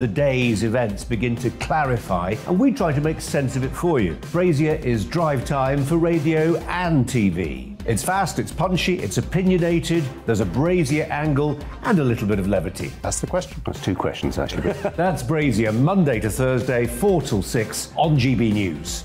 The day's events begin to clarify, and we try to make sense of it for you. Brazier is drive time for radio and TV. It's fast, it's punchy, it's opinionated, there's a Brazier angle and a little bit of levity. That's the question. That's two questions, actually. That's Brazier, Monday to Thursday, 4 till 6 on GB News.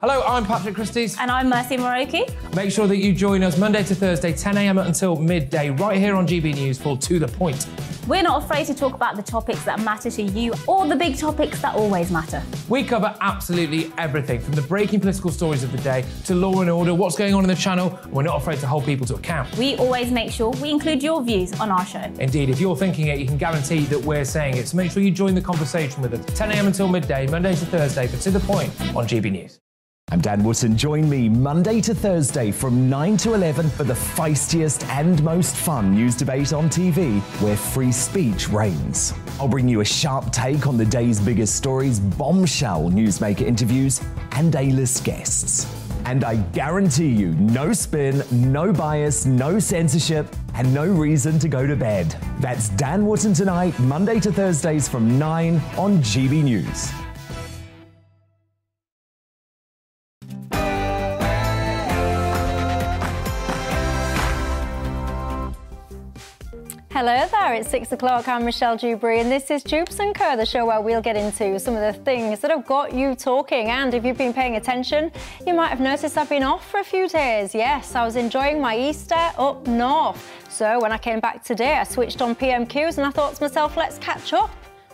Hello, I'm Patrick Christie. And I'm Mercy Muroki. Make sure that you join us Monday to Thursday, 10 a.m. until midday, right here on GB News for To The Point. We're not afraid to talk about the topics that matter to you or the big topics that always matter. We cover absolutely everything, from the breaking political stories of the day to law and order, what's going on in the channel. We're not afraid to hold people to account. We always make sure we include your views on our show. Indeed, if you're thinking it, you can guarantee that we're saying it. So make sure you join the conversation with us, 10 a.m. until midday, Monday to Thursday, for To The Point on GB News. I'm Dan Wootton. Join me Monday to Thursday from 9 to 11 for the feistiest and most fun news debate on TV, where free speech reigns. I'll bring you a sharp take on the day's biggest stories, bombshell newsmaker interviews and A-list guests. And I guarantee you no spin, no bias, no censorship and no reason to go to bed. That's Dan Wootton tonight, Monday to Thursdays from 9 on GB News. Hello there, it's 6 o'clock. I'm Michelle Dewberry and this is Dubes & Co, the show where we'll get into some of the things that have got you talking. And if you've been paying attention, you might have noticed I've been off for a few days. Yes, I was enjoying my Easter up north. So when I came back today, I switched on PMQs and I thought to myself, let's catch up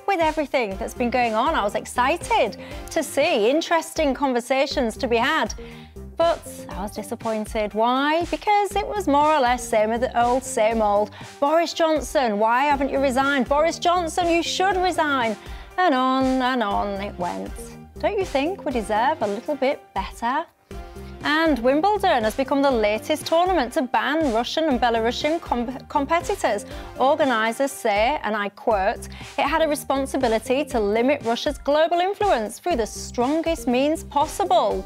with everything that's been going on. I was excited to see interesting conversations to be had. But I was disappointed. Why? Because it was more or less same old. Boris Johnson, why haven't you resigned? Boris Johnson, you should resign. And on it went. Don't you think we deserve a little bit better? And Wimbledon has become the latest tournament to ban Russian and Belarusian competitors. Organisers say, and I quote, "It had a responsibility to limit Russia's global influence through the strongest means possible."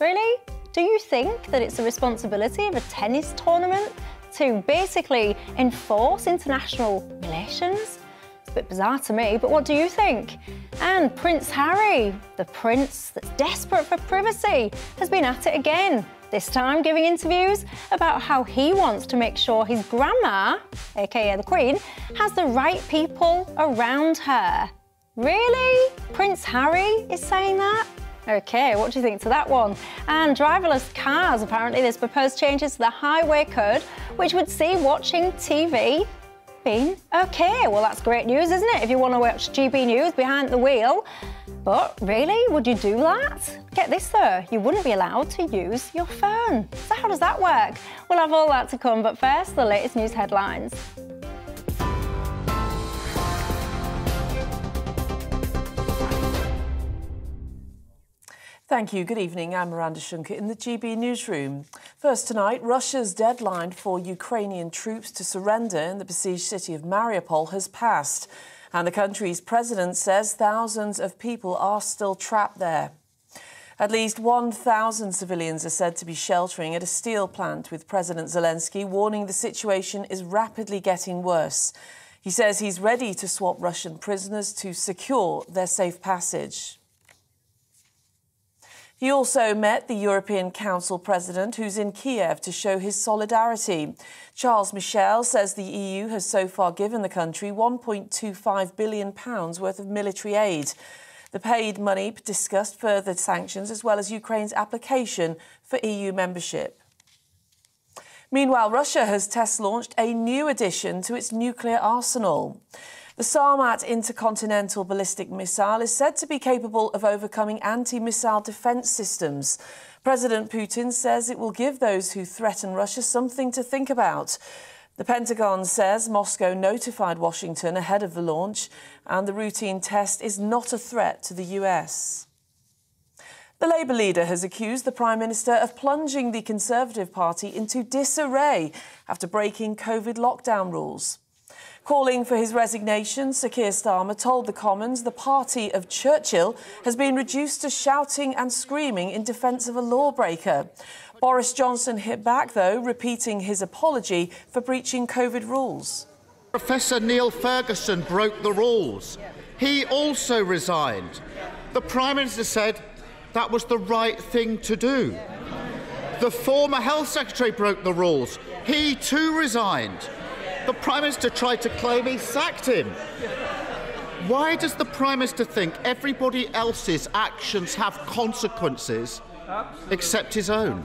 Really? Do you think that it's the responsibility of a tennis tournament to basically enforce international relations? It's a bit bizarre to me, but what do you think? And Prince Harry, the prince that's desperate for privacy, has been at it again, this time giving interviews about how he wants to make sure his grandma, aka the Queen, has the right people around her. Really? Prince Harry is saying that? OK, what do you think to that one? And driverless cars, apparently there's proposed changes to the highway code, which would see watching TV being OK. Well, that's great news, isn't it, if you want to watch GB News behind the wheel? But really, would you do that? Get this though, you wouldn't be allowed to use your phone. So how does that work? We'll have all that to come, but first, the latest news headlines. Thank you. Good evening. I'm Miranda Shunker in the GB newsroom. First tonight, Russia's deadline for Ukrainian troops to surrender in the besieged city of Mariupol has passed, and the country's president says thousands of people are still trapped there. At least 1,000 civilians are said to be sheltering at a steel plant, with President Zelensky warning the situation is rapidly getting worse. He says he's ready to swap Russian prisoners to secure their safe passage. He also met the European Council president, who's in Kiev to show his solidarity. Charles Michel says the EU has so far given the country £1.25 billion worth of military aid. The paid money discussed further sanctions as well as Ukraine's application for EU membership. Meanwhile, Russia has test-launched a new addition to its nuclear arsenal. The Sarmat intercontinental ballistic missile is said to be capable of overcoming anti-missile defence systems. President Putin says it will give those who threaten Russia something to think about. The Pentagon says Moscow notified Washington ahead of the launch, and the routine test is not a threat to the US. The Labour leader has accused the Prime Minister of plunging the Conservative Party into disarray after breaking COVID lockdown rules. Calling for his resignation, Sir Keir Starmer told the Commons the party of Churchill has been reduced to shouting and screaming in defence of a lawbreaker. Boris Johnson hit back, though, repeating his apology for breaching COVID rules. Professor Neil Ferguson broke the rules. He also resigned. The Prime Minister said that was the right thing to do. The former Health Secretary broke the rules. He too resigned. The Prime Minister tried to claim he sacked him. Why does the Prime Minister think everybody else's actions have consequences except his own?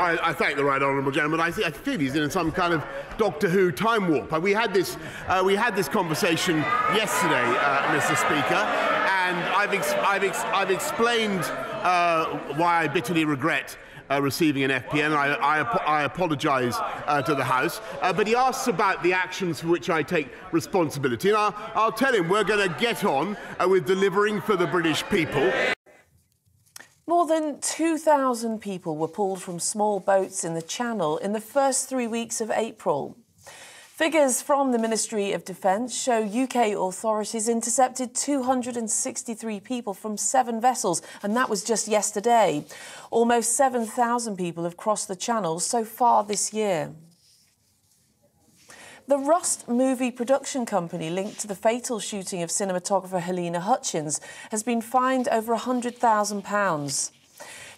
I thank the right honourable gentleman. I feel he's in some kind of Doctor Who time warp. We had this conversation yesterday, Mr. Speaker, and I've explained why I bitterly regret receiving an FPN. I apologise to the House. But he asks about the actions for which I take responsibility, and I'll tell him we're going to get on with delivering for the British people. More than 2,000 people were pulled from small boats in the Channel in the first 3 weeks of April. Figures from the Ministry of Defence show UK authorities intercepted 263 people from 7 vessels, and that was just yesterday. Almost 7,000 people have crossed the Channel so far this year. The Rust movie production company linked to the fatal shooting of cinematographer Helena Hutchins has been fined over £100,000.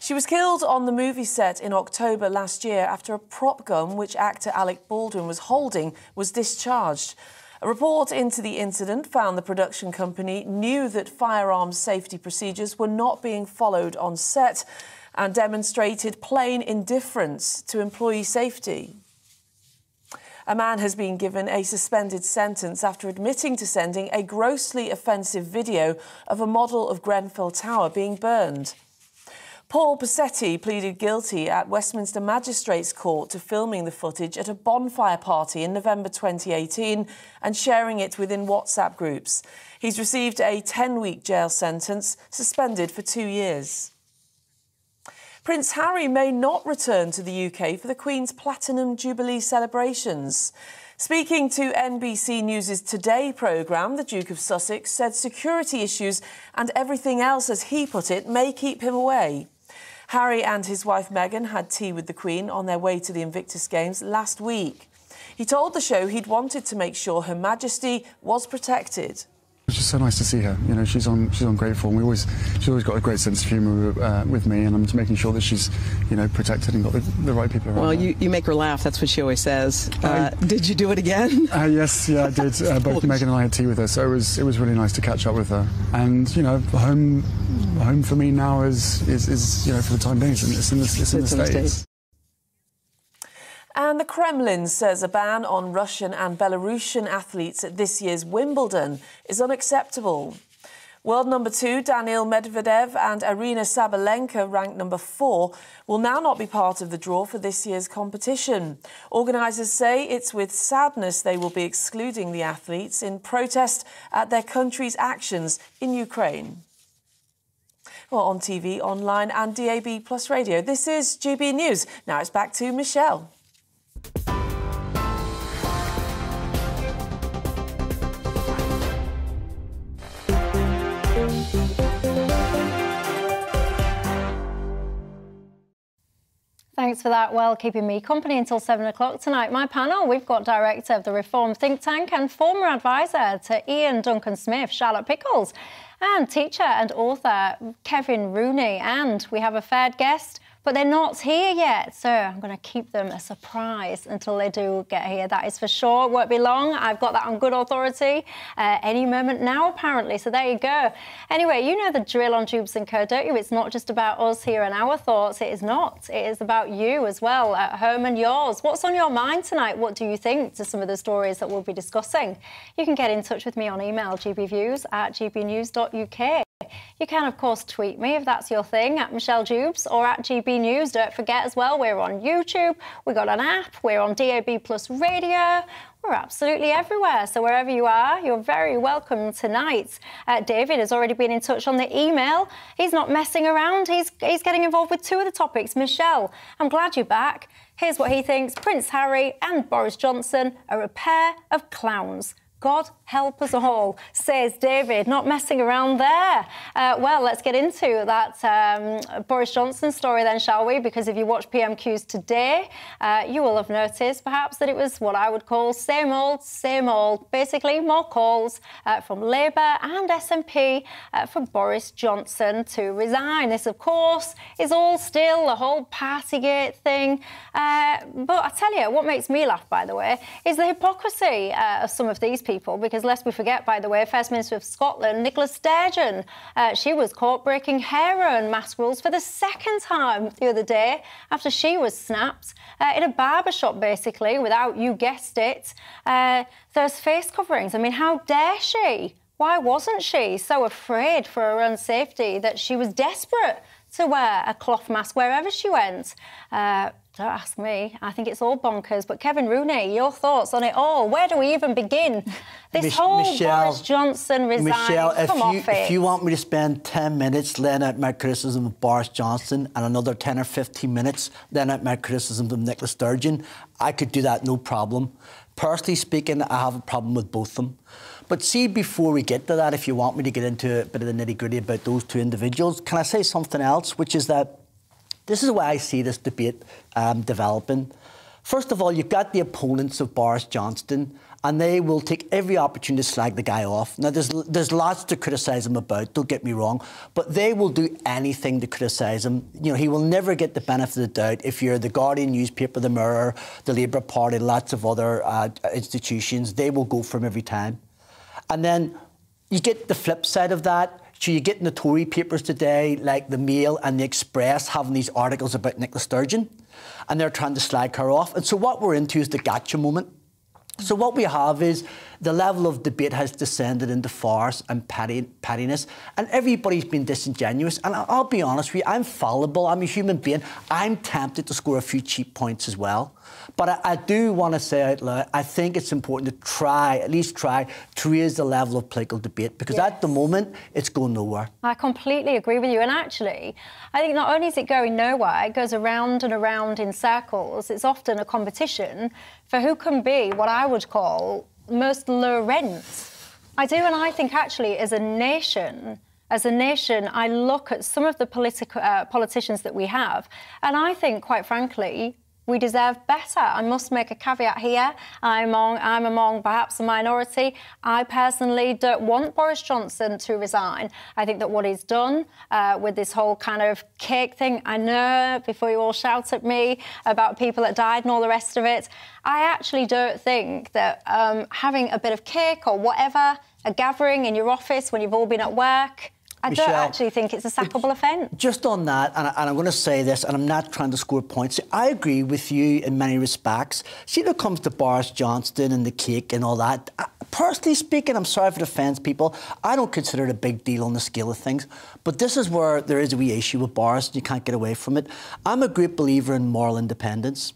She was killed on the movie set in October last year after a prop gun which actor Alec Baldwin was holding was discharged. A report into the incident found the production company knew that firearms safety procedures were not being followed on set and demonstrated plain indifference to employee safety. A man has been given a suspended sentence after admitting to sending a grossly offensive video of a model of Grenfell Tower being burned. Paul Pasetti pleaded guilty at Westminster Magistrates' Court to filming the footage at a bonfire party in November 2018 and sharing it within WhatsApp groups. He's received a 10-week jail sentence, suspended for 2 years. Prince Harry may not return to the UK for the Queen's Platinum Jubilee celebrations. Speaking to NBC News' Today programme, the Duke of Sussex said security issues and everything else, as he put it, may keep him away. Harry and his wife Meghan had tea with the Queen on their way to the Invictus Games last week. He told the show he'd wanted to make sure Her Majesty was protected. It's just so nice to see her. You know, she's on great form. She's always got a great sense of humour with me, and I'm just making sure that she's, you know, protected and got the right people around. Well, you make her laugh. That's what she always says. Did you do it again? Yes, yeah, I did. Both Meghan and I had tea with her, so it was really nice to catch up with her. And you know, home for me now is you know, for the time being, it's in the States. And the Kremlin says a ban on Russian and Belarusian athletes at this year's Wimbledon is unacceptable. World number 2 Daniil Medvedev and Arina Sabalenka, ranked number 4, will now not be part of the draw for this year's competition. Organisers say it's with sadness they will be excluding the athletes in protest at their country's actions in Ukraine. Well, on TV, online and DAB Plus Radio, this is GB News. Now it's back to Michelle. Thanks for that. Well, keeping me company until 7 o'clock tonight, my panel, we've got director of the Reform Think Tank and former advisor to Ian Duncan Smith, Charlotte Pickles, and teacher and author Kevin Rooney. And we have a third guest, but they're not here yet, so I'm going to keep them a surprise until they do get here. That is for sure. It won't be long. I've got that on good authority any moment now, apparently. So there you go. Anyway, you know the drill on Tubes & Co, don't you? It's not just about us here and our thoughts. It is not. It is about you as well, at home, and yours. What's on your mind tonight? What do you think to some of the stories that we'll be discussing? You can get in touch with me on email, gbviews@gbnews.uk. You can, of course, tweet me if that's your thing, at Michelle Dewberry or at GB News. Don't forget as well, we're on YouTube, we've got an app, we're on DAB Plus Radio. We're absolutely everywhere, so wherever you are, you're very welcome tonight. David has already been in touch on the email. He's not messing around. He's getting involved with 2 of the topics. Michelle, I'm glad you're back. Here's what he thinks. Prince Harry and Boris Johnson, a pair of clowns. God help us all, says David. Not messing around there. Well, let's get into that Boris Johnson story then, shall we? Because if you watch PMQs today, you will have noticed perhaps that it was what I would call same old, same old. Basically, more calls from Labour and SNP for Boris Johnson to resign. This, of course, is all still the whole Partygate thing. But I tell you, what makes me laugh, by the way, is the hypocrisy of some of these people, because lest we forget, by the way, First Minister of Scotland, Nicola Sturgeon, she was caught breaking hair and mask rules for the second time the other day after she was snapped in a barbershop, basically, without, you guessed it, those face coverings. I mean, how dare she? Why wasn't she so afraid for her own safety that she was desperate to wear a cloth mask wherever she went? Don't ask me. I think it's all bonkers. But Kevin Rooney, your thoughts on it all? Where do we even begin? This whole Boris Johnson resign. Michelle, if you want me to spend 10 minutes laying out my criticism of Boris Johnson and another 10 or 15 minutes laying out my criticism of Nicola Sturgeon, I could do that, no problem. Personally speaking, I have a problem with both of them. But see, before we get to that, if you want me to get into a bit of the nitty-gritty about those two individuals, can I say something else, which is that this is why I see this debate developing. First of all, you've got the opponents of Boris Johnson, and they will take every opportunity to slag the guy off. Now, there's lots to criticise him about, don't get me wrong, but they will do anything to criticise him. You know, he will never get the benefit of the doubt if you're the Guardian newspaper, the Mirror, the Labour Party, lots of other institutions. They will go for him every time. And then you get the flip side of that. So you get in the Tory papers today, like the Mail and the Express, having these articles about Nicola Sturgeon, and they're trying to slag her off. And so what we're into is the gotcha moment. So what we have is the level of debate has descended into farce and pettiness, and everybody's been disingenuous. And I'll be honest with you, I'm fallible. I'm a human being. I'm tempted to score a few cheap points as well. But I do want to say out loud, I think it's important to try, at least try, to raise the level of political debate, because at the moment, it's going nowhere. I completely agree with you. And actually, I think not only is it going nowhere, it goes around and around in circles. It's often a competition for who can be what I would call most low rent. I do, and I think actually, as a nation, I look at some of the politicians that we have, and I think, quite frankly, we deserve better. I must make a caveat here. I'm among perhaps a minority. I personally don't want Boris Johnson to resign. I think that what he's done with this whole kind of cake thing, I know, before you all shout at me about people that died and all the rest of it, I actually don't think that having a bit of cake or whatever, a gathering in your office when you've all been at work, Michelle, don't actually think it's a sackable offence. Just on that, and I'm going to say this, and I'm not trying to score points, I agree with you in many respects. See, when it comes to Boris Johnson and the cake and all that, personally speaking, I'm sorry if it offends people, I don't consider it a big deal on the scale of things. But this is where there is a wee issue with Boris, and you can't get away from it. I'm a great believer in moral independence.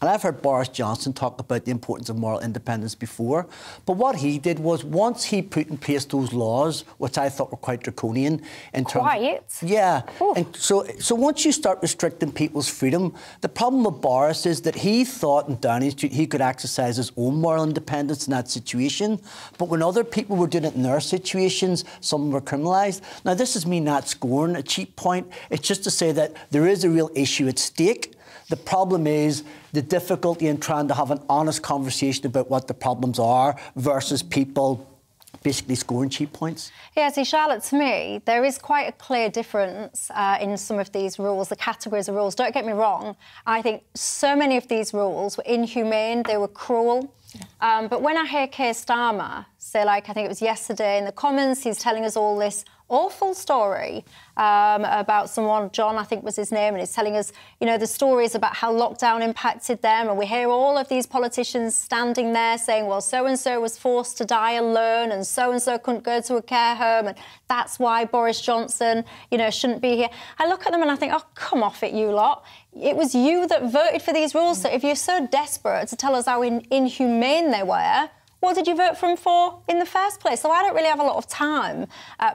And I've heard Boris Johnson talk about the importance of moral independence before. But what he did was, once he put in place those laws, which I thought were quite draconian in terms... Quiet? Yeah. Ooh. And so once you start restricting people's freedom, the problem with Boris is that he thought in Downing Street he could exercise his own moral independence in that situation. But when other people were doing it in their situations, some were criminalised. Now, this is me not scoring a cheap point. It's just to say that there is a real issue at stake. The problem is the difficulty in trying to have an honest conversation about what the problems are versus people basically scoring cheap points. Yeah, see, Charlotte, to me, there is quite a clear difference in some of these rules, the categories of rules. Don't get me wrong. I think so many of these rules were inhumane, they were cruel. Yeah. But when I hear Keir Starmer say, like, I think it was yesterday in the Commons, he's telling us all this awful story about someone, John, I think was his name, and he's telling us, you know, the stories about how lockdown impacted them, and we hear all of these politicians standing there saying, well, so-and-so was forced to die alone, and so-and-so couldn't go to a care home, and that's why Boris Johnson, you know, shouldn't be here. I look at them and I think, oh, come off it, you lot. It was you that voted for these rules, so if you're so desperate to tell us how inhumane they were, what did you vote for him for in the first place? So I don't really have a lot of time,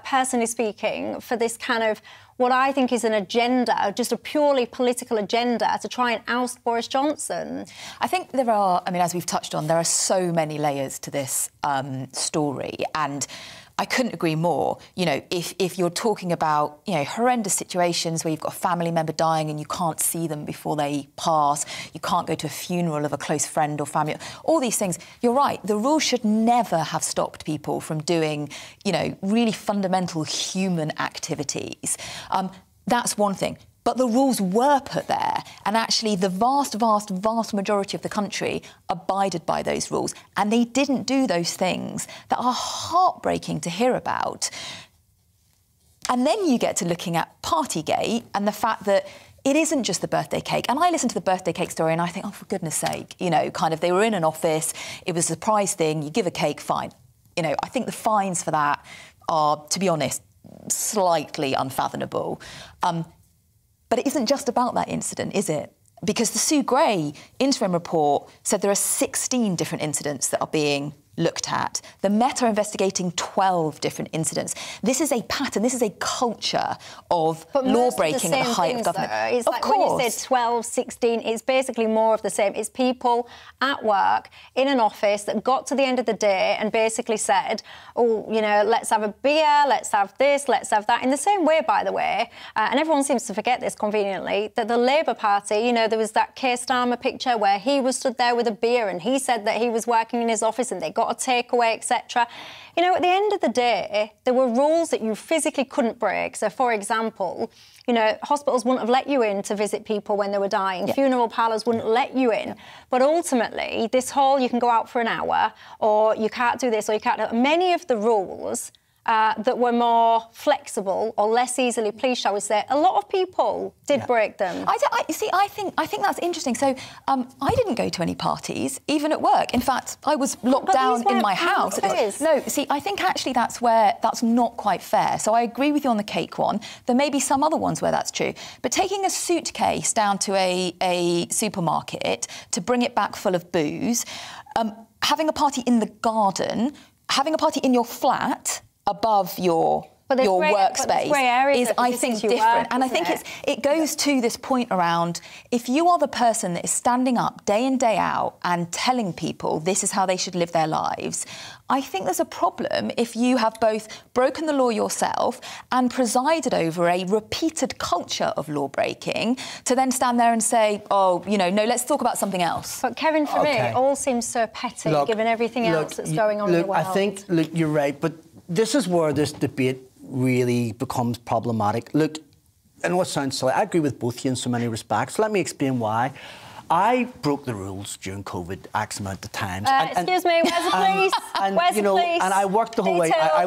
personally speaking, for this kind of what I think is an agenda, just a purely political agenda, to try and oust Boris Johnson. I think there are, I mean, as we've touched on, there are so many layers to this story, and I couldn't agree more. You know, if you're talking about, you know, horrendous situations where you've got a family member dying and you can't see them before they pass, you can't go to a funeral of a close friend or family, all these things, you're right, the rules should never have stopped people from doing, you know, really fundamental human activities. That's one thing. But the rules were put there, and actually the vast, vast, vast majority of the country abided by those rules, and they didn't do those things that are heartbreaking to hear about. And then you get to looking at Partygate and the fact that it isn't just the birthday cake. And I listen to the birthday cake story and I think, oh, for goodness sake, you know, kind of they were in an office, it was a surprise thing, you give a cake, fine. You know, I think the fines for that are, to be honest, slightly unfathomable. But it isn't just about that incident, is it? Because the Sue Gray interim report said there are 16 different incidents that are being looked at. The Met are investigating 12 different incidents. This is a pattern, this is a culture of law-breaking at the height of government. It's like when you said 12, 16, it's basically more of the same. It's people at work, in an office, that got to the end of the day and basically said, oh, you know, let's have a beer, let's have this, let's have that. In the same way, by the way, and everyone seems to forget this conveniently, that the Labour Party, you know, there was that Keir Starmer picture where he was stood there with a beer and he said that he was working in his office and they got a takeaway, etc. You know, at the end of the day, there were rules that you physically couldn't break. So, for example, you know, hospitals wouldn't have let you in to visit people when they were dying. Yeah. Funeral parlours wouldn't let you in. Yeah. But ultimately, this whole, you can go out for an hour, or you can't do this, or you can't do that. Many of the rules that were more flexible or less easily pleased, shall we say, a lot of people did break them. I think that's interesting. So I didn't go to any parties, even at work. In fact, I was locked down in my house. No, see, I think actually that's where that's not quite fair. So I agree with you on the cake one. There may be some other ones where that's true. But taking a suitcase down to a supermarket to bring it back full of booze, having a party in the garden, having a party in your flat above your workspace is, I think, different. And I think it goes to this point around, if you are the person that is standing up day in, day out and telling people this is how they should live their lives, I think there's a problem if you have both broken the law yourself and presided over a repeated culture of law-breaking to then stand there and say, oh, you know, no, let's talk about something else. But, Kevin, for me, it all seems so petty, given everything else that's going on in the world. I think, you're right, but this is where this debate really becomes problematic. Look, and what sounds silly, I agree with both of you in so many respects. Let me explain why. I broke the rules during COVID X amount of times. Excuse me, where's the police? Where's the police? And I worked the whole way. I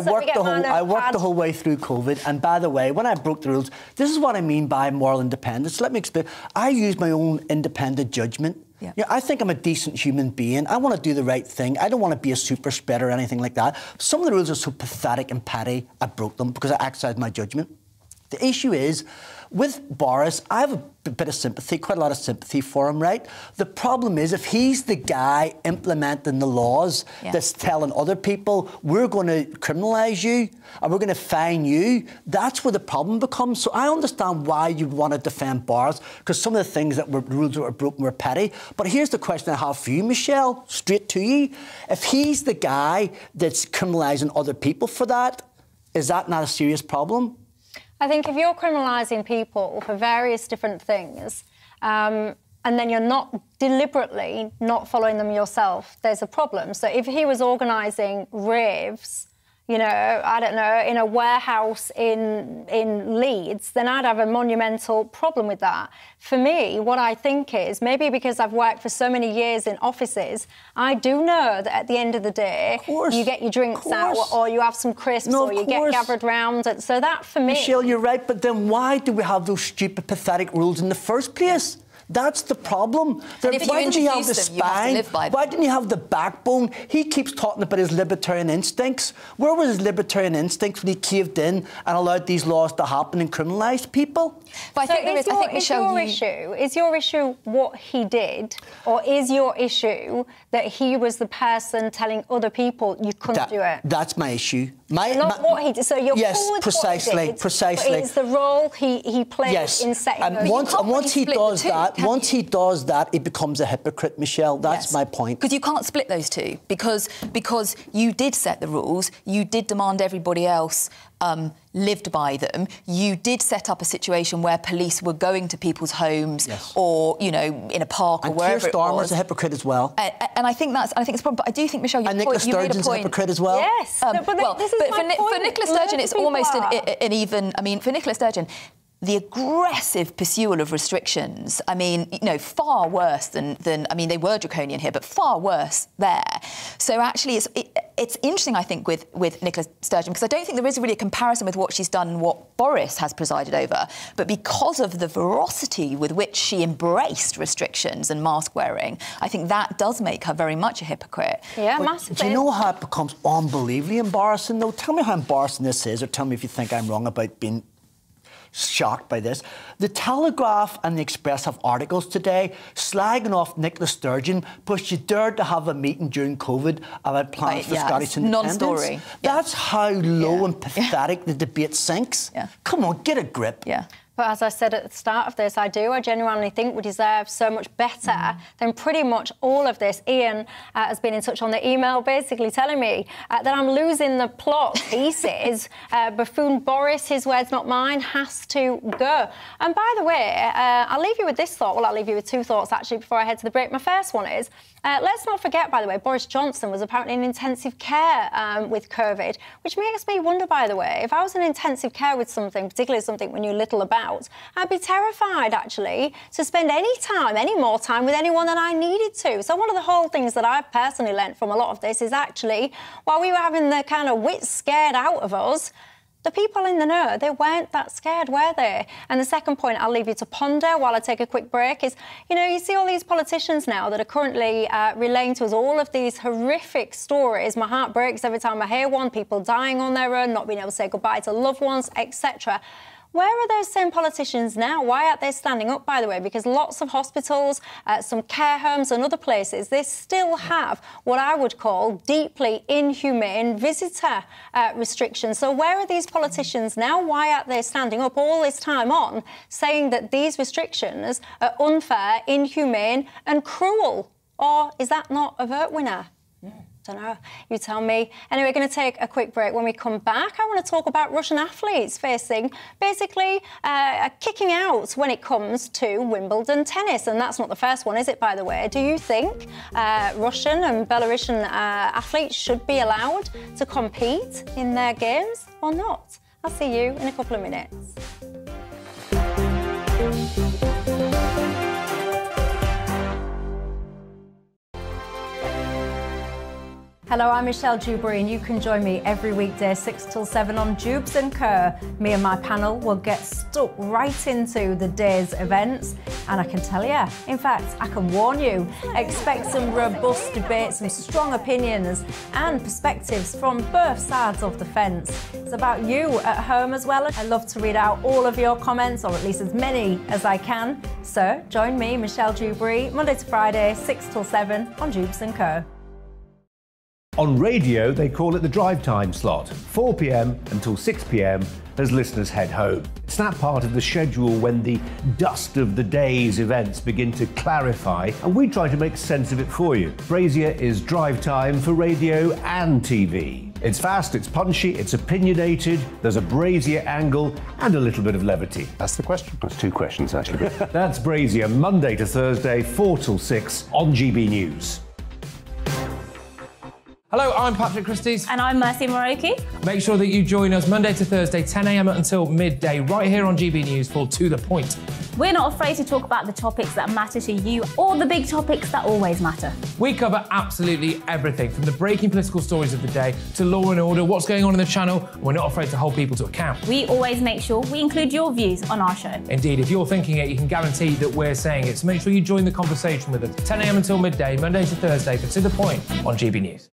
worked the whole way through COVID. And by the way, when I broke the rules, this is what I mean by moral independence. Let me explain. I used my own independent judgment. Yeah. You know, I think I'm a decent human being. I want to do the right thing. I don't want to be a super spreader or anything like that. Some of the rules are so pathetic and petty, I broke them because I exercised my judgment. The issue is, with Boris, I have a bit of sympathy, quite a lot of sympathy for him, right? The problem is, if he's the guy implementing the laws that's telling other people, we're going to criminalise you and we're going to fine you, that's where the problem becomes. So I understand why you want to defend Boris, because some of the things that were rules that were broken were petty. But here's the question I have for you, Michelle, straight to you. If he's the guy that's criminalising other people for that, is that not a serious problem? I think if you're criminalising people for various different things and then you're not deliberately not following them yourself, there's a problem. So if he was organising raves, you know, I don't know, in a warehouse in Leeds, then I'd have a monumental problem with that. For me, what I think is, maybe because I've worked for so many years in offices, I do know that at the end of the day, you get your drinks out, or you have some crisps, or you get gathered round. So that, for me... Michelle, you're right, but then why do we have those stupid, pathetic rules in the first place? That's the problem. Why didn't he have the spine? Why didn't he have the backbone? He keeps talking about his libertarian instincts. Where were his libertarian instincts when he caved in and allowed these laws to happen and criminalised people? But so I think Michelle, is your issue what he did, or is your issue that he was the person telling other people you couldn't do it? That's my issue. Not what he did. So you're precisely. It's the role he played in setting. And once he does that, it becomes a hypocrite, Michelle. That's my point. Because you can't split those two. Because you did set the rules. You did demand everybody else lived by them. You did set up a situation where police were going to people's homes or, you know, in a park or wherever it was. And Keir Starmer's a hypocrite as well. And I think that's, I think it's a problem. But I do think, Michelle, you Nicola Sturgeon's a hypocrite as well. Yes. But for Nicola Sturgeon, it's almost an even. I mean, for Nicola Sturgeon, the aggressive pursuit of restrictions, I mean, you know, far worse than I mean, they were draconian here, but far worse there. So actually, it's interesting, I think, with Nicola Sturgeon, because I don't think there is really a comparison with what she's done and what Boris has presided over. But because of the ferocity with which she embraced restrictions and mask wearing, I think that does make her very much a hypocrite. Yeah, massively. Do you know how it becomes unbelievably embarrassing, though? Tell me how embarrassing this is, or tell me if you think I'm wrong about being shocked by this. The Telegraph and the Express have articles today slagging off Nicola Sturgeon because she dared to have a meeting during COVID about plans for Scottish independence. Non-story. That's how low and pathetic the debate sinks. Yeah. Come on, get a grip. Yeah. But as I said at the start of this, I genuinely think we deserve so much better than pretty much all of this. Ian has been in touch on the email basically telling me that I'm losing the plot pieces. Buffoon Boris, his words not mine, has to go. And by the way, I'll leave you with this thought. Well, I'll leave you with two thoughts, actually, before I head to the break. My first one is, let's not forget, by the way, Boris Johnson was apparently in intensive care with COVID, which makes me wonder, by the way, if I was in intensive care with something, particularly something we knew little about, I'd be terrified, actually, to spend any time, any more time with anyone than I needed to. So one of the whole things that I've personally learnt from a lot of this is actually, while we were having the kind of wits scared out of us, the people in the know, they weren't that scared, were they? And the second point I'll leave you to ponder while I take a quick break is, you know, you see all these politicians now that are currently relaying to us all of these horrific stories. My heart breaks every time I hear one, people dying on their own, not being able to say goodbye to loved ones, etc. Where are those same politicians now? Why aren't they standing up, by the way? Because lots of hospitals, some care homes and other places, they still have what I would call deeply inhumane visitor restrictions. So where are these politicians now? Why aren't they standing up all this time on saying that these restrictions are unfair, inhumane and cruel? Or is that not a vote winner? I don't know. You tell me. Anyway, we're going to take a quick break. When we come back, I want to talk about Russian athletes facing, basically, kicking out when it comes to Wimbledon tennis. And that's not the first one, is it, by the way? Do you think Russian and Belarusian athletes should be allowed to compete in their games or not? I'll see you in a couple of minutes. Hello, I'm Michelle Dewberry and you can join me every weekday 6 till 7 on Dubes & Kerr. Me and my panel will get stuck right into the day's events and I can tell you, in fact, I can warn you, expect some robust debates, some strong opinions and perspectives from both sides of the fence. It's about you at home as well. I love to read out all of your comments, or at least as many as I can. So join me, Michelle Dewberry, Monday to Friday 6 till 7 on Dubes & Kerr. On radio, they call it the drive time slot, 4 p.m. until 6 p.m. as listeners head home. It's that part of the schedule when the dust of the day's events begin to clarify, and we try to make sense of it for you. Brazier is drive time for radio and TV. It's fast, it's punchy, it's opinionated, there's a Brazier angle and a little bit of levity. That's the question. That's two questions, actually. That's Brazier, Monday to Thursday, 4 till 6 on GB News. Hello, I'm Patrick Christie. And I'm Mercy Muroki. Make sure that you join us Monday to Thursday, 10 a.m. until midday, right here on GB News for To The Point. We're not afraid to talk about the topics that matter to you or the big topics that always matter. We cover absolutely everything, from the breaking political stories of the day to law and order, what's going on in the channel. We're not afraid to hold people to account. We always make sure we include your views on our show. Indeed, if you're thinking it, you can guarantee that we're saying it. So make sure you join the conversation with us, 10 a.m. until midday, Monday to Thursday, for To The Point on GB News.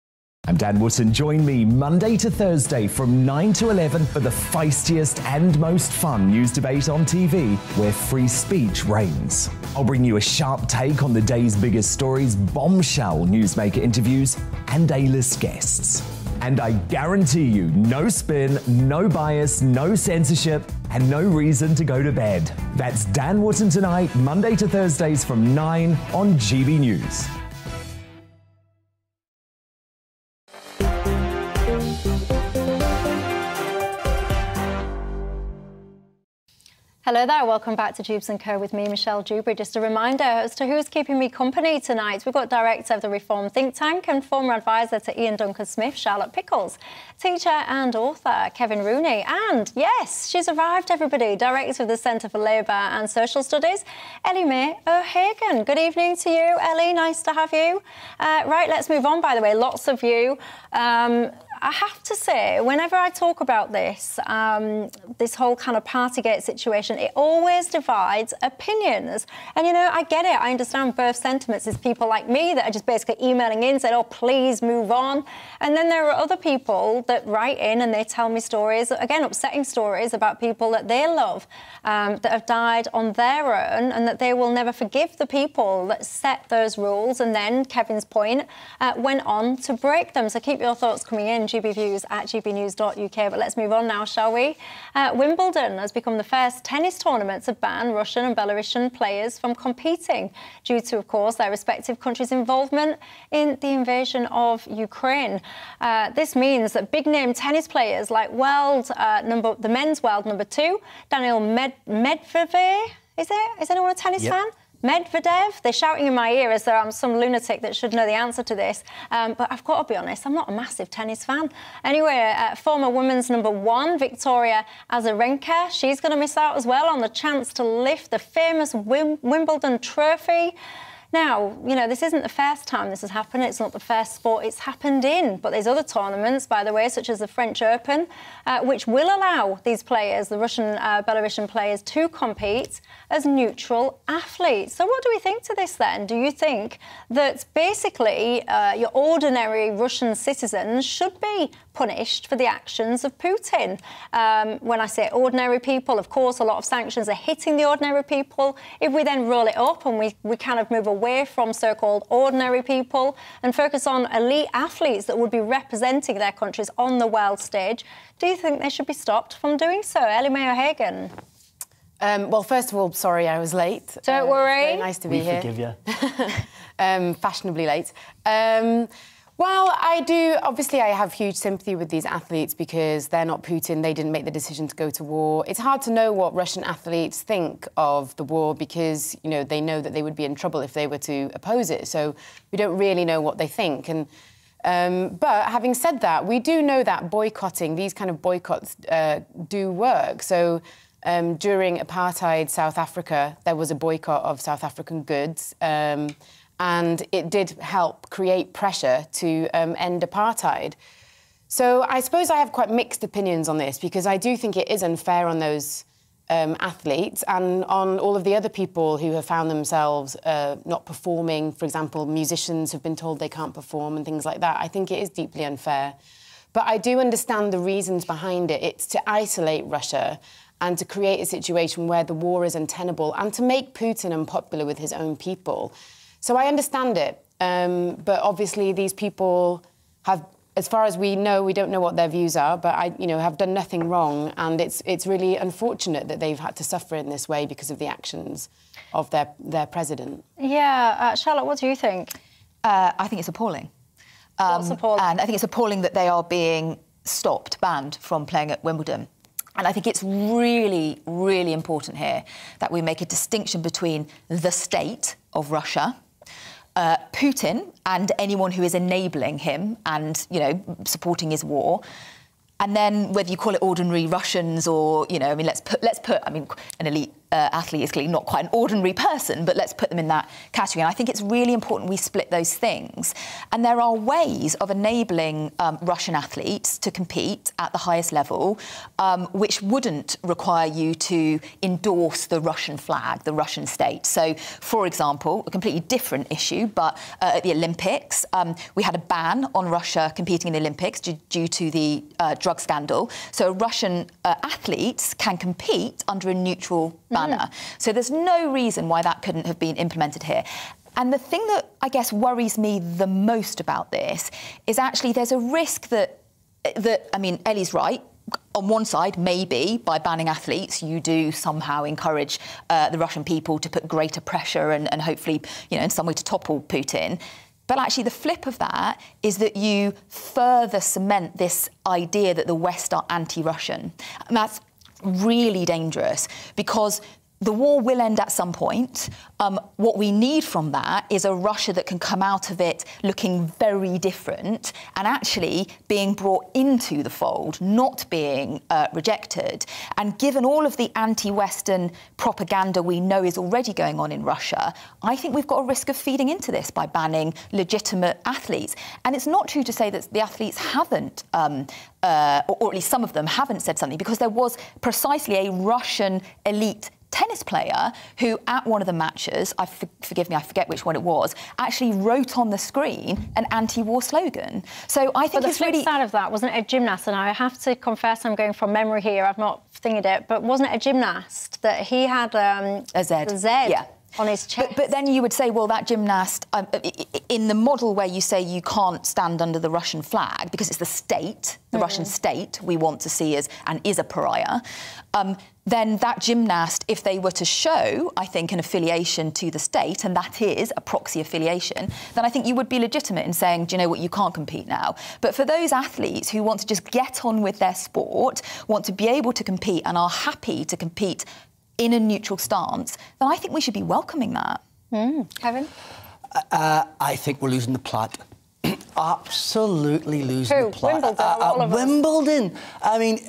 I'm Dan Wootton. Join me Monday to Thursday from 9 to 11 for the feistiest and most fun news debate on TV, where free speech reigns. I'll bring you a sharp take on the day's biggest stories, bombshell newsmaker interviews, and A-list guests. And I guarantee you no spin, no bias, no censorship, and no reason to go to bed. That's Dan Wootton tonight, Monday to Thursdays from 9 on GB News. Hello there, welcome back to Tubes & Co with me, Michelle Dewberry. Just a reminder as to who's keeping me company tonight. We've got Director of the Reform Think Tank and former advisor to Ian Duncan Smith, Charlotte Pickles, teacher and author Kevin Rooney, and yes, she's arrived everybody, Director of the Centre for Labour and Social Studies, Ellie Mae O'Hagan. Good evening to you, Ellie, nice to have you. Right, let's move on, by the way, lots of you. I have to say, whenever I talk about this, this whole kind of Partygate situation, it always divides opinions. And, you know, I get it. I understand both sentiments. There's people like me that are just basically emailing in, saying, oh, please move on. And then there are other people that write in and they tell me stories, again, upsetting stories about people that they love that have died on their own and that they will never forgive the people that set those rules. And then, Kevin's point, went on to break them. So keep your thoughts coming in. gbviews@gbnews.uk. But let's move on now, shall we? Wimbledon has become the first tennis tournament to ban Russian and Belarusian players from competing due to, of course, their respective countries' involvement in the invasion of Ukraine. This means that big-name tennis players like the men's world number 2, Daniil Medvedev, is it? Is anyone a tennis fan? Medvedev, they're shouting in my ear as though I'm some lunatic that should know the answer to this. But I've got to be honest, I'm not a massive tennis fan. Anyway, former women's number 1, Victoria Azarenka, she's going to miss out as well on the chance to lift the famous Wimbledon trophy. Now, you know, this isn't the first time this has happened. It's not the first sport it's happened in. But there's other tournaments, by the way, such as the French Open, which will allow these players, the Russian, Belarusian players, to compete as neutral athletes. So what do we think to this, then? Do you think that, basically, your ordinary Russian citizens should be punished for the actions of Putin? When I say ordinary people, of course, a lot of sanctions are hitting the ordinary people. If we then roll it up and we kind of move away from so-called ordinary people and focus on elite athletes that would be representing their countries on the world stage, do you think they should be stopped from doing so? Ellie Mae O'Hagan. Well, first of all, sorry I was late. Don't worry. It's very nice to be here. We forgive you. Fashionably late. Well, I do. Obviously, I have huge sympathy with these athletes because they're not Putin. They didn't make the decision to go to war. It's hard to know what Russian athletes think of the war because, you know, they know that they would be in trouble if they were to oppose it. So we don't really know what they think. And but having said that, we do know that boycotting, these kind of boycotts do work. So during apartheid South Africa, there was a boycott of South African goods. And it did help create pressure to end apartheid. So I suppose I have quite mixed opinions on this because I do think it is unfair on those athletes and on all of the other people who have found themselves not performing. For example, musicians have been told they can't perform and things like that. I think it is deeply unfair. But I do understand the reasons behind it. It's to isolate Russia and to create a situation where the war is untenable and to make Putin unpopular with his own people. So I understand it, but obviously these people have, as far as we know, we don't know what their views are, but have done nothing wrong, and it's really unfortunate that they've had to suffer in this way because of the actions of their president. Yeah, Charlotte, what do you think? I think it's appalling. What's appalling? And I think it's appalling that they are being stopped, banned from playing at Wimbledon. And I think it's really, really important here that we make a distinction between the state of Russia, Putin and anyone who is enabling him and, you know, supporting his war. And then whether you call it ordinary Russians or, you know, I mean, let's put an elite athlete is clearly not quite an ordinary person, but let's put them in that category. And I think it's really important we split those things. And there are ways of enabling Russian athletes to compete at the highest level, which wouldn't require you to endorse the Russian flag, the Russian state. So, for example, a completely different issue, but at the Olympics, we had a ban on Russia competing in the Olympics due to the drug scandal. So Russian athletes can compete under a neutral banner. So there's no reason why that couldn't have been implemented here. And the thing that I guess worries me the most about this is actually there's a risk that, I mean, Ellie's right. On one side, maybe, by banning athletes, you do somehow encourage the Russian people to put greater pressure and hopefully, you know, in some way to topple Putin. But actually the flip of that is that you further cement this idea that the West are anti-Russian. And that's really dangerous because the war will end at some point. What we need from that is a Russia that can come out of it looking very different and actually being brought into the fold, not being rejected. And given all of the anti-Western propaganda we know is already going on in Russia, I think we've got a risk of feeding into this by banning legitimate athletes. And it's not true to say that the athletes haven't or at least some of them haven't said something, because there was precisely a Russian elite tennis player who, at one of the matches, forgive me, I forget which one it was, actually wrote on the screen an anti-war slogan. So I think it's really... But the flip side of that, wasn't it a gymnast? And I have to confess, I'm going from memory here, I've not thingied it, but wasn't it a gymnast that he had a Z? A Z. Yeah. On his chest. But then you would say, well, that gymnast, in the model where you say you can't stand under the Russian flag because it's the state, the Russian state we want to see as and is a pariah, then that gymnast, if they were to show, I think, an affiliation to the state, and that is a proxy affiliation, then I think you would be legitimate in saying, do you know what, you can't compete now. But for those athletes who want to just get on with their sport, want to be able to compete and are happy to compete in a neutral stance, then I think we should be welcoming that. Kevin? I think we're losing the plot. Absolutely losing the plot. Wimbledon, all of Wimbledon. I mean,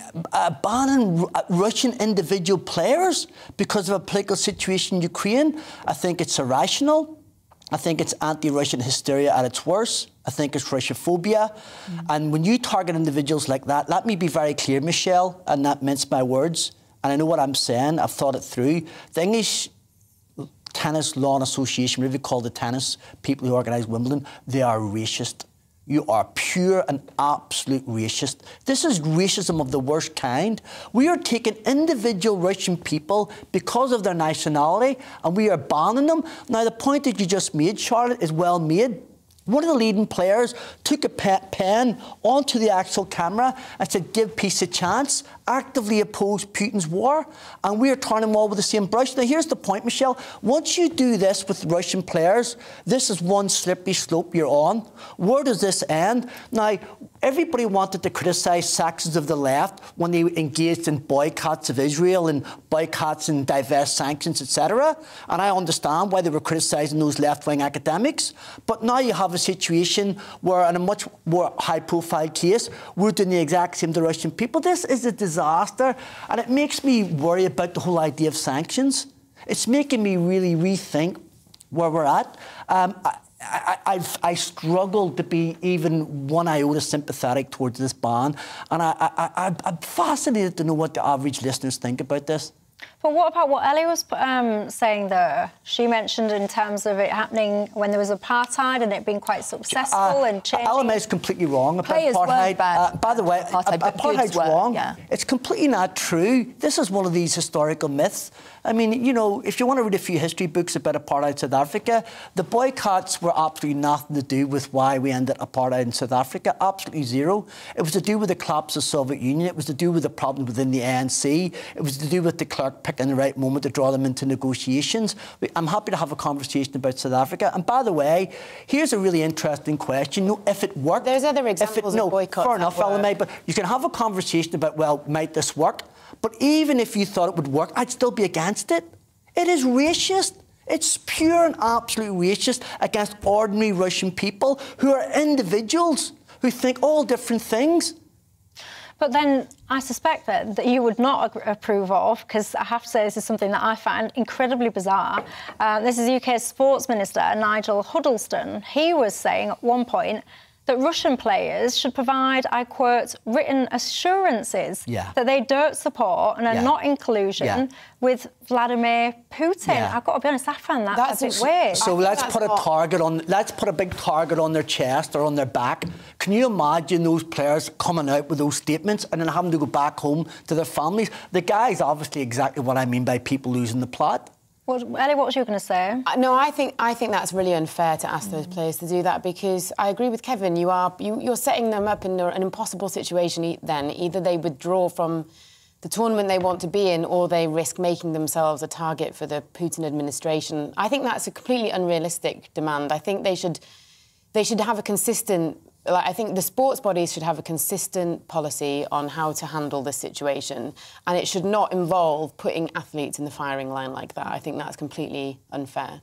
banning Russian individual players because of a political situation in Ukraine, I think it's irrational. I think it's anti-Russian hysteria at its worst. I think it's Russophobia. And when you target individuals like that, let me be very clear, Michelle, and not mince my words, and I know what I'm saying, I've thought it through. The English Tennis Law and Association, whatever you call the tennis, people who organise Wimbledon, they are racist. You are pure and absolute racist. This is racism of the worst kind. We are taking individual Russian people because of their nationality and we are banning them. Now, the point that you just made, Charlotte, is well made. One of the leading players took a pen onto the actual camera and said, give peace a chance, actively opposed Putin's war, and we are turning them all with the same brush. Now, here's the point, Michelle. Once you do this with Russian players, this is one slippery slope you're on. Where does this end? Now, everybody wanted to criticise sections of the left when they engaged in boycotts of Israel and boycotts and divest sanctions, etc. And I understand why they were criticising those left-wing academics. But now you have a situation where, in a much more high-profile case, we're doing the exact same to Russian people. This is a disaster, and it makes me worry about the whole idea of sanctions. It's making me really rethink where we're at. I struggle to be even one iota sympathetic towards this ban, and I'm fascinated to know what the average listeners think about this. But what about what Ellie was saying there? She mentioned in terms of it happening when there was apartheid and it being quite successful and changing... Ellie Mae's completely wrong about apartheid. By the way, apartheid's wrong. Yeah. It's completely not true. This is one of these historical myths. I mean, you know, if you want to read a few history books about apartheid South Africa, the boycotts were absolutely nothing to do with why we ended apartheid in South Africa. Absolutely zero. It was to do with the collapse of the Soviet Union. It was to do with the problem within the ANC. It was to do with the clerk picking the right moment to draw them into negotiations. I'm happy to have a conversation about South Africa. And by the way, here's a really interesting question. You know, if it worked... There's other examples of boycotts. Fair enough, Ellie Mae, but you can have a conversation about, well, might this work? But even if you thought it would work, I'd still be against it. It is racist. It's pure and absolute racist against ordinary Russian people who are individuals who think all different things. But then I suspect that you would not approve of, because I have to say this is something that I find incredibly bizarre. This is UK's sports minister, Nigel Huddleston. He was saying at one point that Russian players should provide, I quote, written assurances that they don't support and are not in collusion with Vladimir Putin. I've got to be honest, I found that a bit weird. So let's put a target on, let's put a big target on their chest or on their back. Can you imagine those players coming out with those statements and then having to go back home to their families? The guy's obviously exactly what I mean by people losing the plot. Well, Ellie, what was you going to say? No, I think that's really unfair to ask those players to do that, because I agree with Kevin. You're setting them up in an impossible situation. Then either they withdraw from the tournament they want to be in, or they risk making themselves a target for the Putin administration. I think that's a completely unrealistic demand. I think they should have a consistent. I think the sports bodies should have a consistent policy on how to handle this situation, and it should not involve putting athletes in the firing line like that. I think that's completely unfair.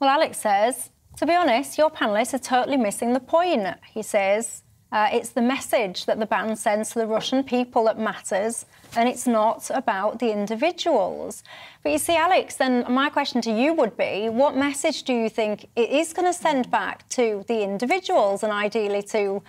Well, Alex says, to be honest, your panellists are totally missing the point. He says, it's the message that the ban sends to the Russian people that matters, and it's not about the individuals. But you see, Alex, then my question to you would be, what message do you think it is going to send back to the individuals and ideally to, you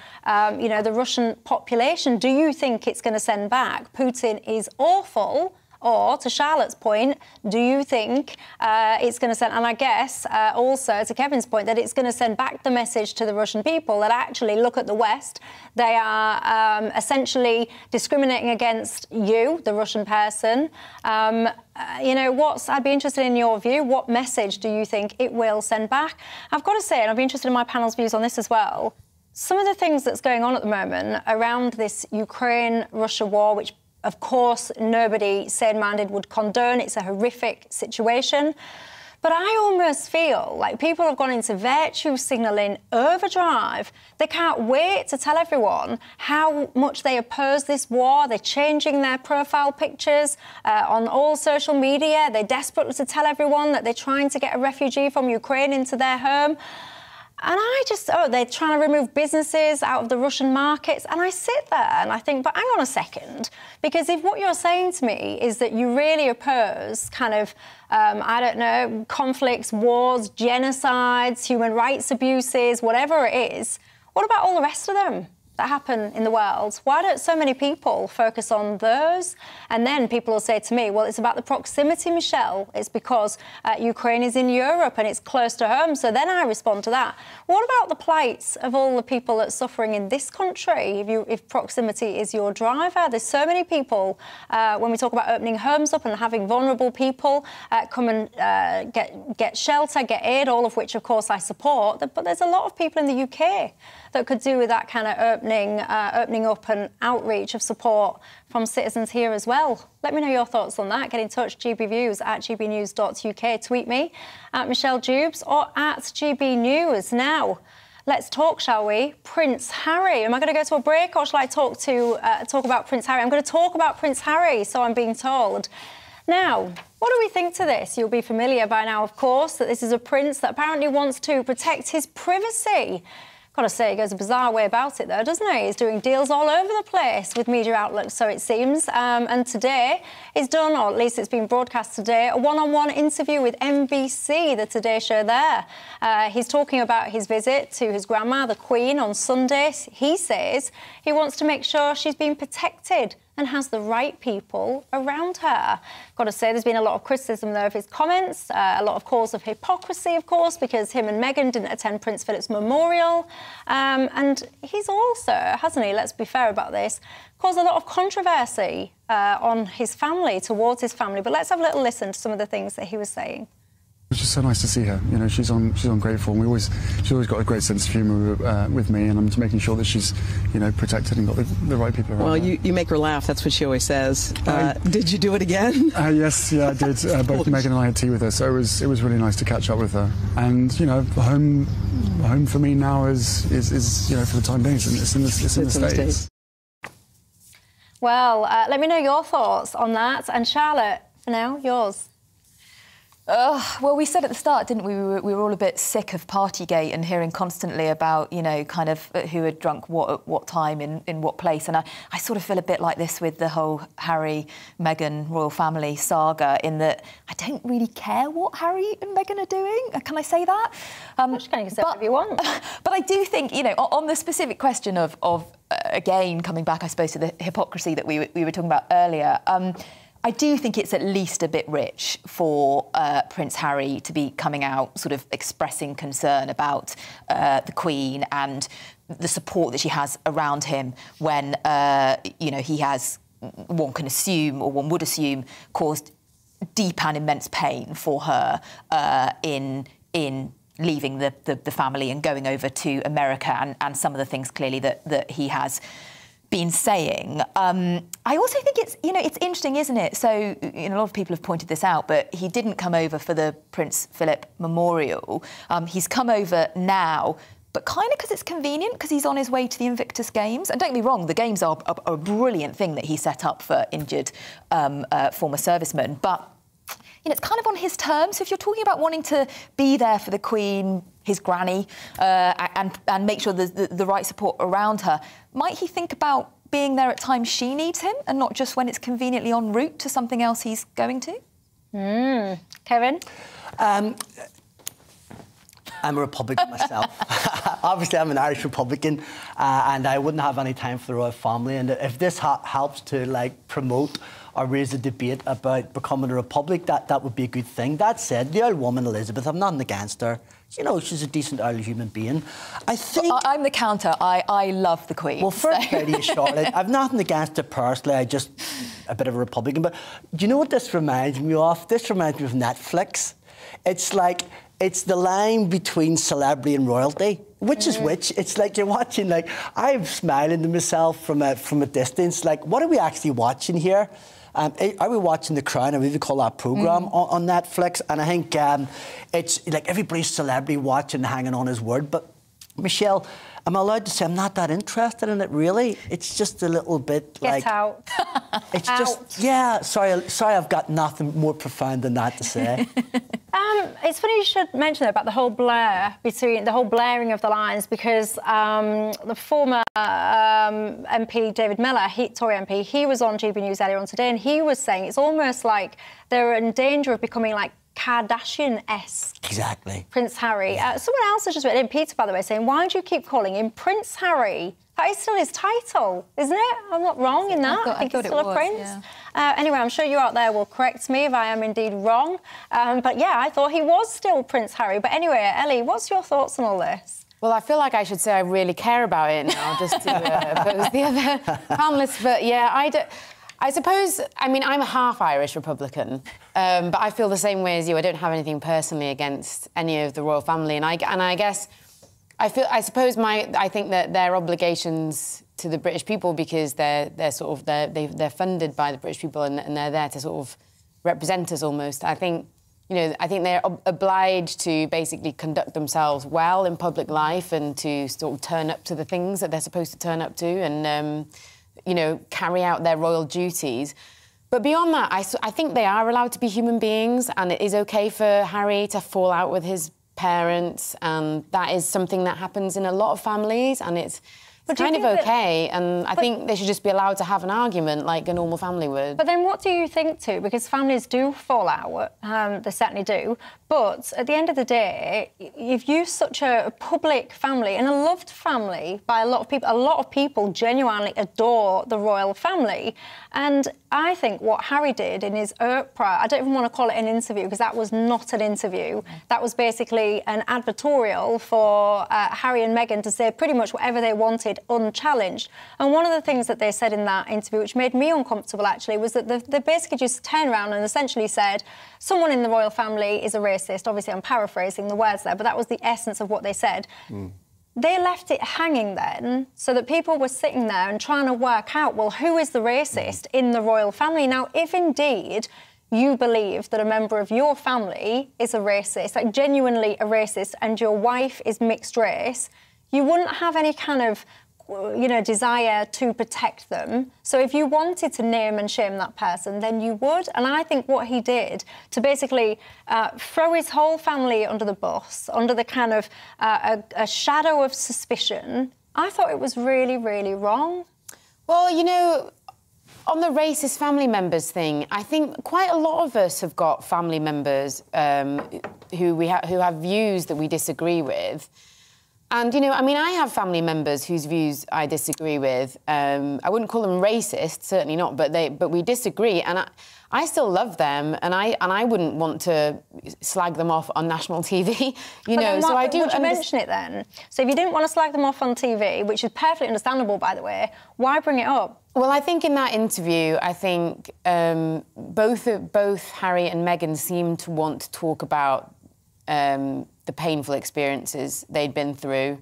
know, the Russian population? Do you think it's going to send back Putin is awful? Or, to Charlotte's point, do you think it's going to send... And I guess, also, to Kevin's point, that it's going to send back the message to the Russian people that actually, look at the West, they are essentially discriminating against you, the Russian person. You know, I'd be interested in your view. What message do you think it will send back? I've got to say, and I'd be interested in my panel's views on this as well, some of the things that's going on at the moment around this Ukraine-Russia war, which of course, nobody sane-minded would condone. It's a horrific situation. But I almost feel like people have gone into virtue signalling overdrive. They can't wait to tell everyone how much they oppose this war. They're changing their profile pictures on all social media. They're desperate to tell everyone that they're trying to get a refugee from Ukraine into their home. And I just, they're trying to remove businesses out of the Russian markets. And I sit there and I think, but hang on a second, because if what you're saying to me is that you really oppose kind of, I don't know, conflicts, wars, genocides, human rights abuses, whatever it is, what about all the rest of them that happen in the world? Why don't so many people focus on those? And then people will say to me, well, it's about the proximity, Michelle. It's because Ukraine is in Europe and it's close to home. So then I respond to that. What about the plights of all the people that's suffering in this country? If proximity is your driver, there's so many people, when we talk about opening homes up and having vulnerable people come and get shelter, get aid, all of which, of course, I support. But there's a lot of people in the UK that could do with that kind of opening up and outreach of support from citizens here as well. Let me know your thoughts on that. Get in touch, gbviews@gbnews.uk. Tweet me at Michelle Dewberry or at GB News. Now, let's talk, shall we? Prince Harry. Am I going to go to a break or shall I talk about Prince Harry? I'm going to talk about Prince Harry, so I'm being told. Now, what do we think to this? You'll be familiar by now, of course, that this is a prince that apparently wants to protect his privacy. Gotta say, he goes a bizarre way about it, though, doesn't he? He's doing deals all over the place with media outlets, so it seems. And today he's done, or at least it's been broadcast today, a one-on-one interview with NBC, the Today Show there. He's talking about his visit to his grandma, the Queen, on Sunday. He says he wants to make sure she's been protected and has the right people around her. Got to say, there's been a lot of criticism, though, of his comments, a lot of calls of hypocrisy, of course, because him and Meghan didn't attend Prince Philip's memorial. And he's also, hasn't he, let's be fair about this, caused a lot of controversy on his family, towards his family. But let's have a little listen to some of the things that he was saying. It's just so nice to see her. You know, she's on great form. She's always got a great sense of humour with me, and I'm just making sure that she's, you know, protected and got the right people around. Well, you make her laugh. That's what she always says. Did you do it again? Yes, yeah, I did. Both Meghan and I had tea with her, so it was really nice to catch up with her. And you know, home for me now is you know, for the time being, it's in the States. Well, let me know your thoughts on that, and Charlotte, for now, yours. Well, we said at the start, didn't we? We were all a bit sick of Partygate and hearing constantly about, you know, kind of who had drunk what at what time in what place. And I sort of feel a bit like this with the whole Harry, Meghan, royal family saga, in that I don't really care what Harry and Meghan are doing. Can I say that? You can say whatever you want. But I do think, you know, on the specific question of again, coming back, I suppose, to the hypocrisy that we were talking about earlier, I do think it's at least a bit rich for Prince Harry to be coming out sort of expressing concern about the Queen and the support that she has around him when, you know, he has, one can assume, or one would assume, caused deep and immense pain for her in leaving the family and going over to America, and some of the things clearly that he has been saying. I also think it's, you know, it's interesting, isn't it? So, you know, a lot of people have pointed this out, but he didn't come over for the Prince Philip Memorial. He's come over now, but kind of because it's convenient, because he's on his way to the Invictus Games. And don't be wrong, the Games are a brilliant thing that he set up for injured former servicemen. But, you know, it's kind of on his terms. So if you're talking about wanting to be there for the Queen, his granny, and make sure there's the right support around her, might he think about being there at times she needs him and not just when it's conveniently en route to something else he's going to? Kevin? I'm a Republican myself. Obviously, I'm an Irish Republican, and I wouldn't have any time for the royal family. And if this helps to, like, promote or raise a debate about becoming a republic, that would be a good thing. That said, the old woman, Elizabeth, I'm nothing against her. You know, she's a decent Irish human being. I think... Well, I'm the counter. I love the Queen. Well, first lady, Charlotte, I've nothing against her personally. I just... a bit of a Republican. But do you know what this reminds me of? This reminds me of Netflix. It's like... it's the line between celebrity and royalty. Which is which? It's like you're watching, like... I'm smiling to myself from a distance. Like, what are we actually watching here? Are we watching The Crown? Or we call that programme on Netflix. And I think it's like everybody's celebrity watching, hanging on his word. But, Michelle, am I allowed to say I'm not that interested in it, really? It's just a little bit like... Get out. It's out. Just... yeah, sorry, I've got nothing more profound than that to say. It's funny you should mention about the whole blur, between the whole blurring of the lines, because the former MP, David Miller, Tory MP, he was on GB News earlier on today, and he was saying it's almost like they're in danger of becoming, like, Kardashian-esque. Exactly. Prince Harry. Yeah. Someone else has just written in, Peter, by the way, saying, why do you keep calling him Prince Harry? That is still his title, isn't it? I'm not wrong in that. I think he's still a prince. Yeah. Anyway, I'm sure you out there will correct me if I am indeed wrong. But, yeah, I thought he was still Prince Harry. But anyway, Ellie, what's your thoughts on all this? Well, I feel like I should say I really care about it now, just to oppose the other panellists. But, yeah, I suppose, I mean, I'm a half Irish Republican, but I feel the same way as you. I don't have anything personally against any of the royal family, and I guess I think that their obligations to the British people, because they're funded by the British people, and they're there to sort of represent us almost. I think, you know, I think they're obliged to basically conduct themselves well in public life and to sort of turn up to the things that they're supposed to turn up to, and you know, carry out their royal duties. But beyond that, I think they are allowed to be human beings, and it is OK for Harry to fall out with his parents, and that is something that happens in a lot of families, and it's kind of OK, and I think they should just be allowed to have an argument like a normal family would. But then what do you think, too? Because families do fall out, they certainly do, but at the end of the day, if you're such a public family, and a loved family by a lot of people genuinely adore the royal family, and I think what Harry did in his Oprah, I don't even want to call it an interview, because that was not an interview, that was basically an advertorial for Harry and Meghan to say pretty much whatever they wanted, unchallenged. And one of the things that they said in that interview, which made me uncomfortable, actually, was that they basically just turned around and essentially said, someone in the royal family is a racist. Obviously, I'm paraphrasing the words there, but that was the essence of what they said. They left it hanging then, so that people were sitting there and trying to work out, well, who is the racist in the royal family? Now, if indeed you believe that a member of your family is a racist, like genuinely a racist, and your wife is mixed race, you wouldn't have any kind of you know, desire to protect them. So if you wanted to name and shame that person, then you would. And I think what he did to basically throw his whole family under the bus, under the kind of a shadow of suspicion, I thought it was really, really wrong. Well, you know, on the racist family members thing, I think quite a lot of us have got family members who have views that we disagree with. And, you know, I mean, I have family members whose views I disagree with. I wouldn't call them racist, certainly not, but we disagree. And I still love them, and I wouldn't want to slag them off on national TV, you know, so I do... Would you mention it then? So if you didn't want to slag them off on TV, which is perfectly understandable, by the way, why bring it up? Well, I think in that interview, I think both Harry and Meghan seemed to want to talk about... the painful experiences they'd been through.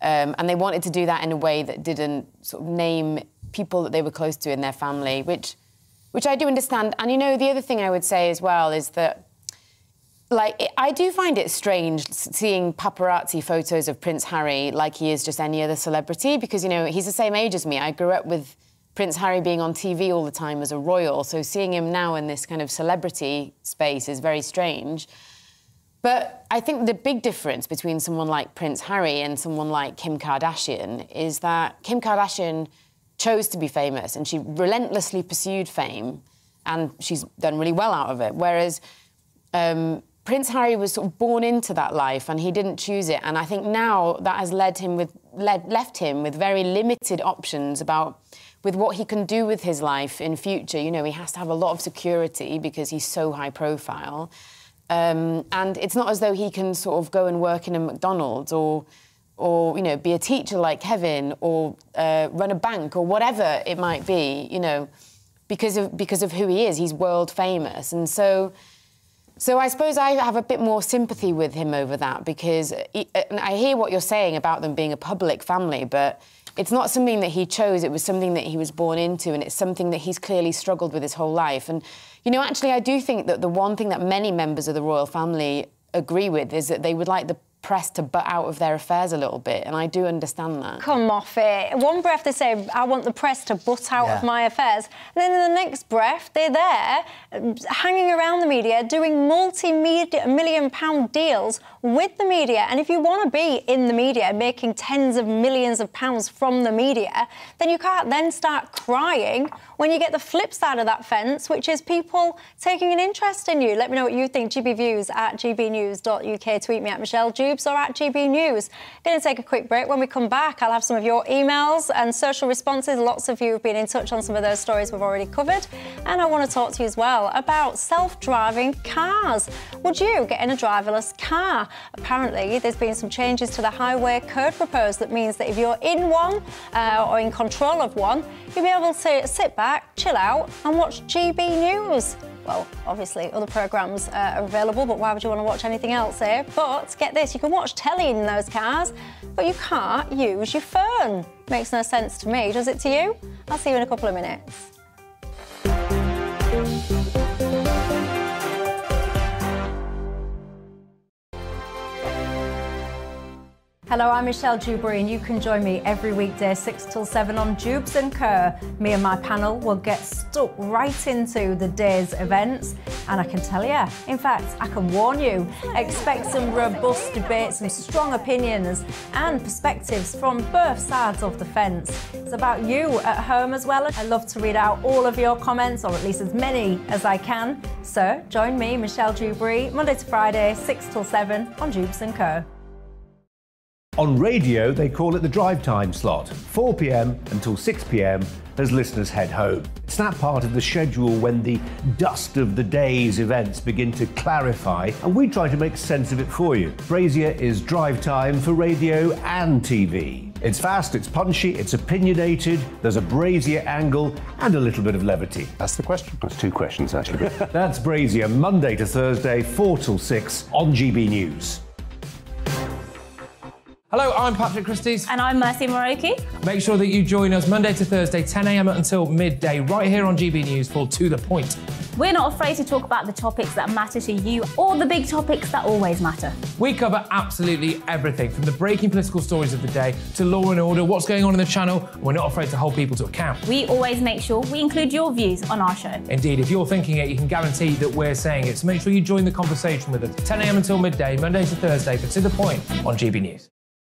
And they wanted to do that in a way that didn't sort of name people that they were close to in their family, which I do understand. And, you know, the other thing I would say as well is that, like, I do find it strange seeing paparazzi photos of Prince Harry like he is just any other celebrity, because, you know, he's the same age as me. I grew up with Prince Harry being on TV all the time as a royal, so seeing him now in this kind of celebrity space is very strange. But I think the big difference between someone like Prince Harry and someone like Kim Kardashian is that Kim Kardashian chose to be famous and she relentlessly pursued fame and she's done really well out of it, whereas Prince Harry was sort of born into that life and he didn't choose it. And I think now that has left him with very limited options about what he can do with his life in future. You know, he has to have a lot of security because he's so high profile. And it's not as though he can sort of go and work in a McDonald's or you know, be a teacher like Kevin or run a bank or whatever it might be, you know, because of who he is. He's world famous. And so I suppose I have a bit more sympathy with him over that because and I hear what you're saying about them being a public family, but it's not something that he chose. It was something that he was born into, and it's something that he's clearly struggled with his whole life. And, you know, actually, I do think that the one thing that many members of the royal family agree with is that they would like the press to butt out of their affairs a little bit, and I do understand that. Come off it. One breath they say, I want the press to butt out of my affairs, and then in the next breath, they're there, hanging around the media, doing multi-million-pound deals with the media, and if you want to be in the media, making tens of millions of pounds from the media, then you can't then start crying when you get the flip side of that fence, which is people taking an interest in you. Let me know what you think. gbviews@gbnews.uk. Tweet me @MichelleDewberry or @GB News. Going to take a quick break. When we come back, I'll have some of your emails and social responses. Lots of you have been in touch on some of those stories we've already covered. And I want to talk to you as well about self-driving cars. Would you get in a driverless car? Apparently, there's been some changes to the highway code proposed that means that if you're in one or in control of one, you'll be able to sit back, chill out and watch GB News. Well, obviously, other programmes are available, but why would you want to watch anything else, eh? But get this, you can watch telly in those cars, but you can't use your phone. Makes no sense to me, does it to you? I'll see you in a couple of minutes. Hello, I'm Michelle Dewberry, and you can join me every weekday 6 till 7 on Dubes & Co. Me and my panel will get stuck right into the day's events, and I can tell you, in fact, I can warn you, expect some robust debates and strong opinions and perspectives from both sides of the fence. It's about you at home as well. I love to read out all of your comments, or at least as many as I can. So join me, Michelle Dewberry, Monday to Friday, 6 till 7 on Dubes & Co. On radio, they call it the drive time slot, 4 p.m. until 6 p.m. as listeners head home. It's that part of the schedule when the dust of the day's events begin to clarify, and we try to make sense of it for you. Brazier is drive time for radio and TV. It's fast, it's punchy, it's opinionated, there's a Brazier angle and a little bit of levity. That's the question. That's two questions, actually. That's Brazier, Monday to Thursday, 4 till 6 on GB News. Hello, I'm Patrick Christie. And I'm Mercy Muroki. Make sure that you join us Monday to Thursday, 10 AM until midday, right here on GB News for To The Point. We're not afraid to talk about the topics that matter to you or the big topics that always matter. We cover absolutely everything, from the breaking political stories of the day to law and order, what's going on in the channel. We're not afraid to hold people to account. We always make sure we include your views on our show. Indeed, if you're thinking it, you can guarantee that we're saying it. So make sure you join the conversation with us, 10 AM until midday, Monday to Thursday for To The Point on GB News.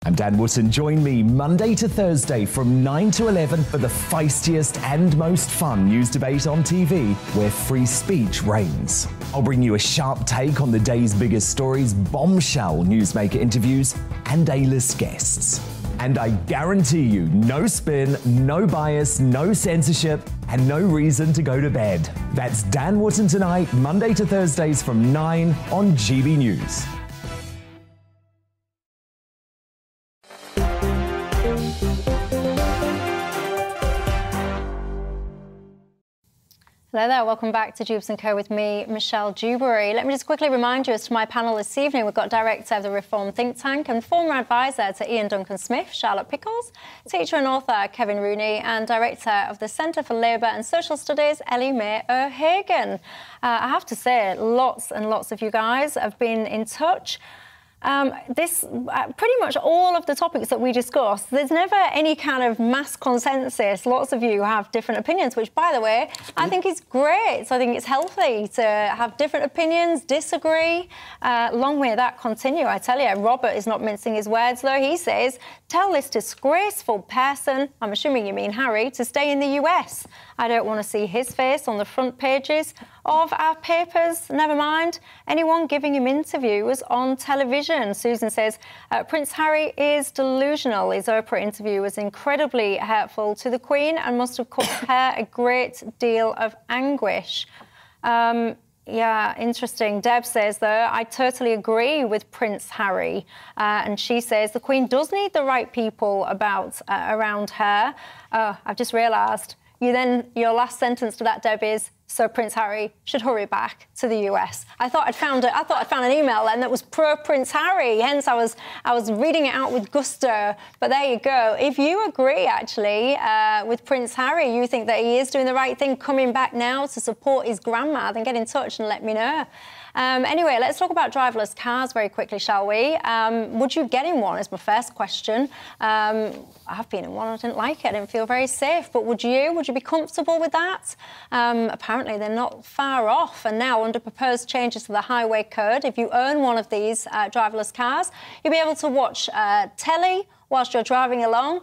I'm Dan Wootton. Join me Monday to Thursday from 9 to 11 for the feistiest and most fun news debate on TV, where free speech reigns. I'll bring you a sharp take on the day's biggest stories, bombshell newsmaker interviews, and A-list guests. And I guarantee you no spin, no bias, no censorship, and no reason to go to bed. That's Dan Wootton tonight, Monday to Thursdays from 9 on GB News. Hello there, welcome back to Jubes & Co with me, Michelle Dewberry. Let me just quickly remind you as to my panel this evening. We've got Director of the Reform Think Tank and former advisor to Ian Duncan-Smith, Charlotte Pickles, teacher and author Kevin Rooney, and Director of the Centre for Labour and Social Studies, Ellie Mae O'Hagan. I have to say, lots and lots of you guys have been in touch. Pretty much all of the topics that we discussed, there's never any kind of mass consensus. Lots of you have different opinions, which, by the way, I think is great. So I think it's healthy to have different opinions, disagree. Long may that continue, I tell you. Robert is not mincing his words, though. He says, tell this disgraceful person, I'm assuming you mean Harry, to stay in the US. I don't want to see his face on the front pages of our papers, never mind anyone giving him interviews on television. Susan says, Prince Harry is delusional. His Oprah interview was incredibly hurtful to the Queen and must have caused her a great deal of anguish. Yeah, interesting. Deb says, though, I totally agree with Prince Harry. And she says the Queen does need the right people about around her. Oh, I've just realised. Your last sentence to that, Deb, is, so Prince Harry should hurry back to the US. I thought I'd found an email then that was pro Prince Harry, hence I was reading it out with gusto. But there you go. If you agree, actually, with Prince Harry, you think that he is doing the right thing, coming back now to support his grandma, then get in touch and let me know. Anyway, let's talk about driverless cars very quickly, shall we? Would you get in one is my first question. I've been in one. I didn't like it. I didn't feel very safe. But would you? Would you be comfortable with that? Apparently, they're not far off. And now, under proposed changes to the highway code, if you own one of these driverless cars, you'll be able to watch telly whilst you're driving along.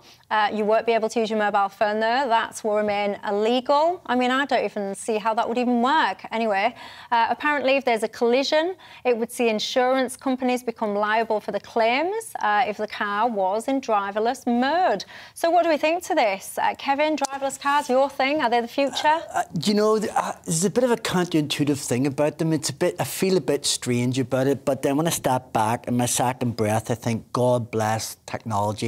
You won't be able to use your mobile phone, though. That will remain illegal. I mean, I don't even see how that would even work. Anyway, apparently, if there's a collision, it would see insurance companies become liable for the claims if the car was in driverless mode. So what do we think to this? Kevin, driverless cars, your thing, are they the future? You know, there's a bit of a counterintuitive thing about them. I feel a bit strange about it, but then when I step back in my second breath, I think, God bless technology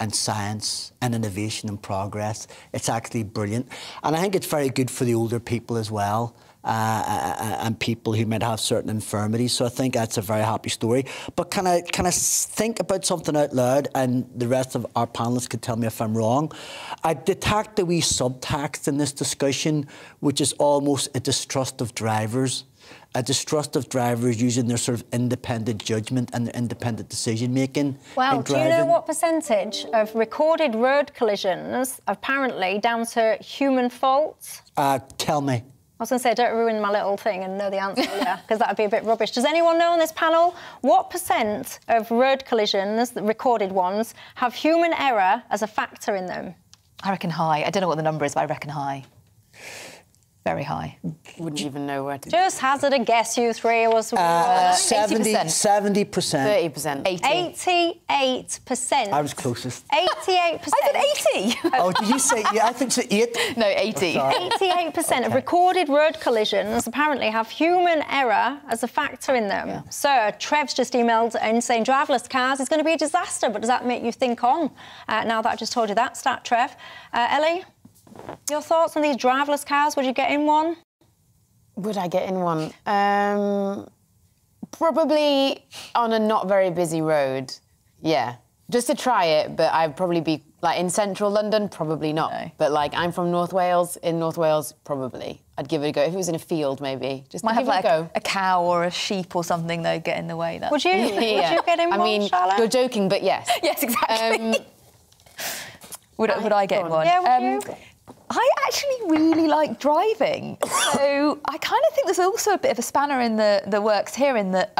and science and innovation and progress. It's actually brilliant. And I think it's very good for the older people as well and people who might have certain infirmities. So I think that's a very happy story. But can I think about something out loud and the rest of our panellists could tell me if I'm wrong? I detect a wee subtext in this discussion, which is almost a distrust of drivers. A distrust of drivers using their sort of independent judgment and their independent decision-making. Well, do you know what percentage of recorded road collisions apparently down to human fault? Tell me. I was going to say, don't ruin my little thing and know the answer, yeah, because that would be a bit rubbish. Does anyone know on this panel what percent of road collisions, the recorded ones, have human error as a factor in them? I reckon high. I don't know what the number is, but I reckon high. Very high. Wouldn't even know where to... Just hazard a guess, you three. Was 70%. 30%. 80%. 88%. I was closest. 88%. I said 80! Oh, did you say... Yeah, I think it's 8. No, 80. Oh, 88% okay. of recorded road collisions apparently have human error as a factor in them. Yeah. So, Trev's just emailed and saying driverless cars is going to be a disaster, but does that make you think on? Now that I just told you that stat, Trev. Ellie? Your thoughts on these driverless cars? Would you get in one? Would I get in one? Probably on a not very busy road. Yeah, Just to try it, but I'd probably be, like, in central London, probably not. No. But, like, I'm from North Wales. In North Wales, probably. I'd give it a go. If it was in a field, maybe. Just might have, like, a cow or a sheep or something, though, get in the way. Would you? Yeah. Would you get involved, I mean, Charlotte? You're joking, but yes. Yes, exactly. Would I get one? Yeah, would you? I actually really like driving. So I kind of think there's also a bit of a spanner in the works here in that...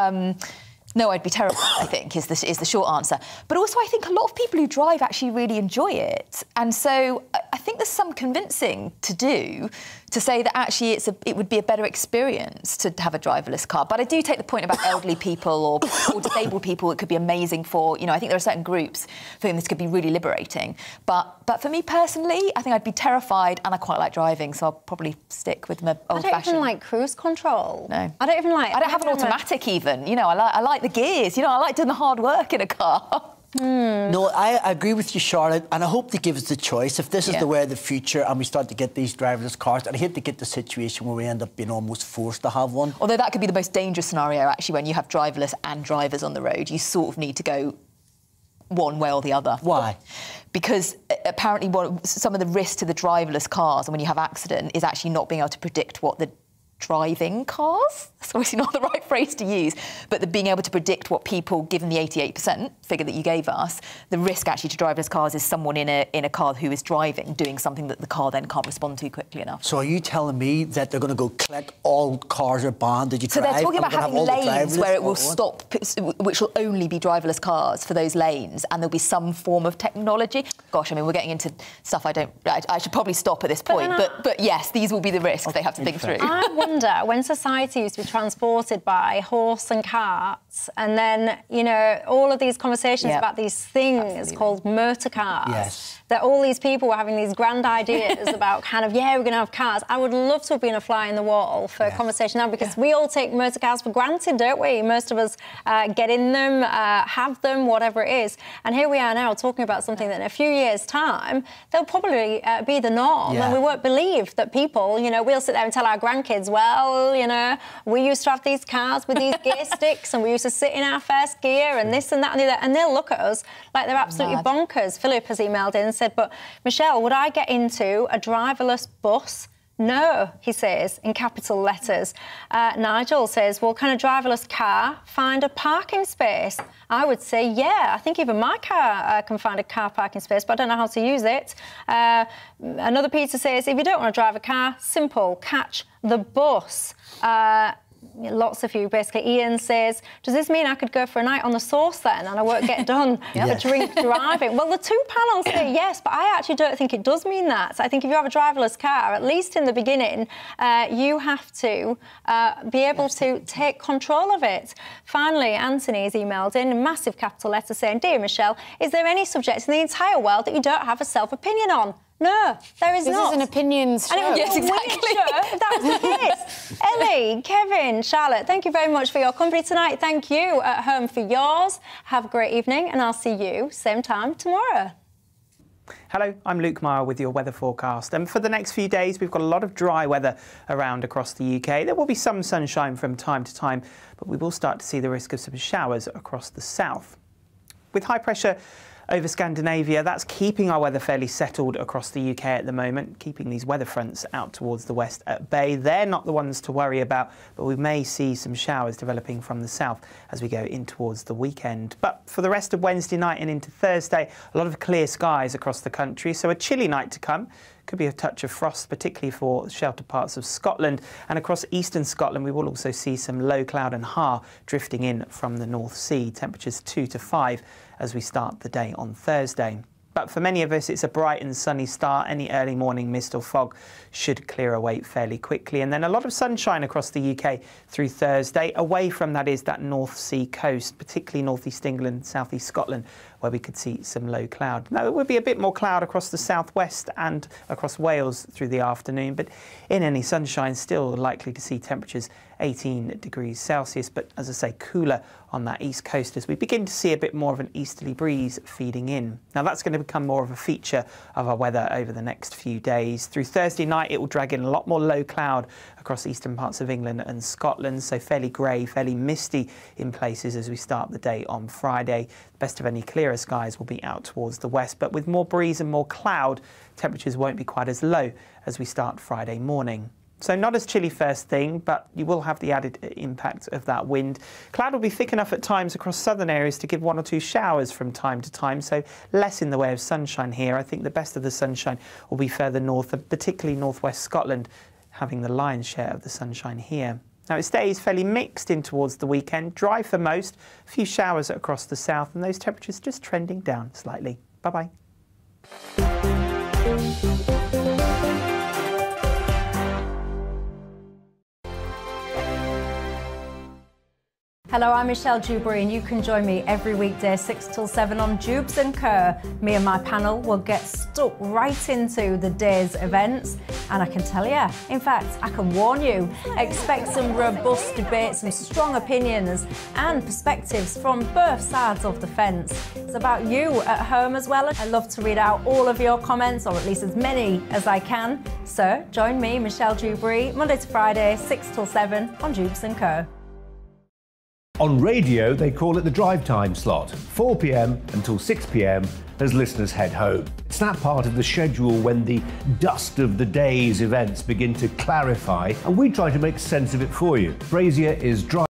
no, I'd be terrible, I think, is the short answer. But also, I think a lot of people who drive actually really enjoy it. And so I think there's some convincing to do to say that actually it would be a better experience to have a driverless car. But I do take the point about elderly people or disabled people. It could be amazing for, you know, I think there are certain groups for whom this could be really liberating. But for me personally, I think I'd be terrified, and I quite like driving, so I'll probably stick with my old-fashioned. I don't even like cruise control. No. I don't even like... I don't have an automatic even. You know, I like the gears, you know, I like doing the hard work in a car. Mm. No, I agree with you, Charlotte, and I hope they give us the choice. If this is the way of the future and we start to get these driverless cars, and I hate to get the situation where we end up being almost forced to have one. Although that could be the most dangerous scenario, actually, when you have driverless and drivers on the road. You sort of need to go one way or the other. Why? Because apparently some of the risk to the driverless cars, and when you have accident, is actually not being able to predict what the driving cars, that's obviously not the right phrase to use, but the being able to predict what people, given the 88% figure that you gave us, the risk actually to driverless cars is someone in a car who is driving doing something that the car then can't respond to quickly enough. So are you telling me that they're going to go click all cars are banned? Did you so drive? They're talking about having lanes where it will stop, which will only be driverless cars for those lanes, and there'll be some form of technology. Gosh, I mean, we're getting into stuff I should probably stop at this point, but yes, these will be the risks they have to think through. When society used to be transported by horse and carts, and then, you know, all of these conversations about these things called motor cars, that all these people were having these grand ideas about kind of, we're going to have cars. I would love to have been a fly in the wall for a conversation now, because we all take motor cars for granted, don't we? Most of us get in them, have them, whatever it is. And here we are now talking about something that in a few years' time, they'll probably be the norm, and we won't believe that people, you know, we'll sit there and tell our grandkids, well, you know, we used to have these cars with these gear sticks, and we used to sit in our first gear, and this and that and the other, and they'll look at us like they're absolutely bonkers. Philip has emailed in and said, but Michelle, would I get into a driverless bus? No, he says, in capital letters. Nigel says, well, can a driverless car find a parking space? I would say, yeah, I think even my car can find a car parking space, but I don't know how to use it. Another Peter says, if you don't want to drive a car, simple, catch the bus. Lots of you, basically. Ian says, does this mean I could go for a night on the sauce then and I won't get done for drink driving? Well, the two panels say yes, but I actually don't think it does mean that. I think if you have a driverless car, at least in the beginning, you have to be able to take control of it. Finally, Anthony's emailed in a massive capital letter saying, dear Michelle, is there any subject in the entire world that you don't have a self-opinion on? No, there is not. This is an opinions show. And it would be a weird show if that was the case. Ellie, Kevin, Charlotte, thank you very much for your company tonight. Thank you at home for yours. Have a great evening, and I'll see you same time tomorrow. Hello, I'm Luke Meyer with your weather forecast, and for the next few days we've got a lot of dry weather around across the UK. There will be some sunshine from time to time, but we will start to see the risk of some showers across the south. With high pressure over Scandinavia, that's keeping our weather fairly settled across the UK at the moment, keeping these weather fronts out towards the west at bay. They're not the ones to worry about, but we may see some showers developing from the south as we go in towards the weekend. But for the rest of Wednesday night and into Thursday, a lot of clear skies across the country, so a chilly night to come. Could be a touch of frost, particularly for sheltered parts of Scotland. And across eastern Scotland, we will also see some low cloud and haar drifting in from the North Sea. Temperatures 2 to 5 as we start the day on Thursday. But for many of us, it's a bright and sunny start. Any early morning mist or fog should clear away fairly quickly. And then a lot of sunshine across the UK through Thursday. Away from that is that North Sea coast, particularly northeast England, southeast Scotland, where we could see some low cloud. Now, it would be a bit more cloud across the southwest and across Wales through the afternoon, but in any sunshine, still likely to see temperatures 18 degrees Celsius, but as I say, cooler on that east coast as we begin to see a bit more of an easterly breeze feeding in. Now that's going to become more of a feature of our weather over the next few days. Through Thursday night, it will drag in a lot more low cloud across eastern parts of England and Scotland, so fairly grey, fairly misty in places as we start the day on Friday. The best of any clearer skies will be out towards the west, but with more breeze and more cloud, temperatures won't be quite as low as we start Friday morning. So not as chilly first thing, but you will have the added impact of that wind. Cloud will be thick enough at times across southern areas to give one or two showers from time to time, so less in the way of sunshine here. I think the best of the sunshine will be further north, and particularly northwest Scotland, having the lion's share of the sunshine here. Now it stays fairly mixed in towards the weekend, dry for most, a few showers across the south, and those temperatures just trending down slightly. Bye-bye. Hello, I'm Michelle Dewberry, and you can join me every weekday 6 till 7 on Dubes & Kerr. Me and my panel will get stuck right into the day's events, and I can tell you, in fact, I can warn you, expect some robust debates, some strong opinions and perspectives from both sides of the fence. It's about you at home as well. I love to read out all of your comments, or at least as many as I can. So join me, Michelle Dewberry, Monday to Friday, 6 till 7 on Dubes & Kerr. On radio, they call it the drive time slot, 4 p.m. until 6 p.m. as listeners head home. It's that part of the schedule when the dust of the day's events begin to clarify, and we try to make sense of it for you. Brazier is drive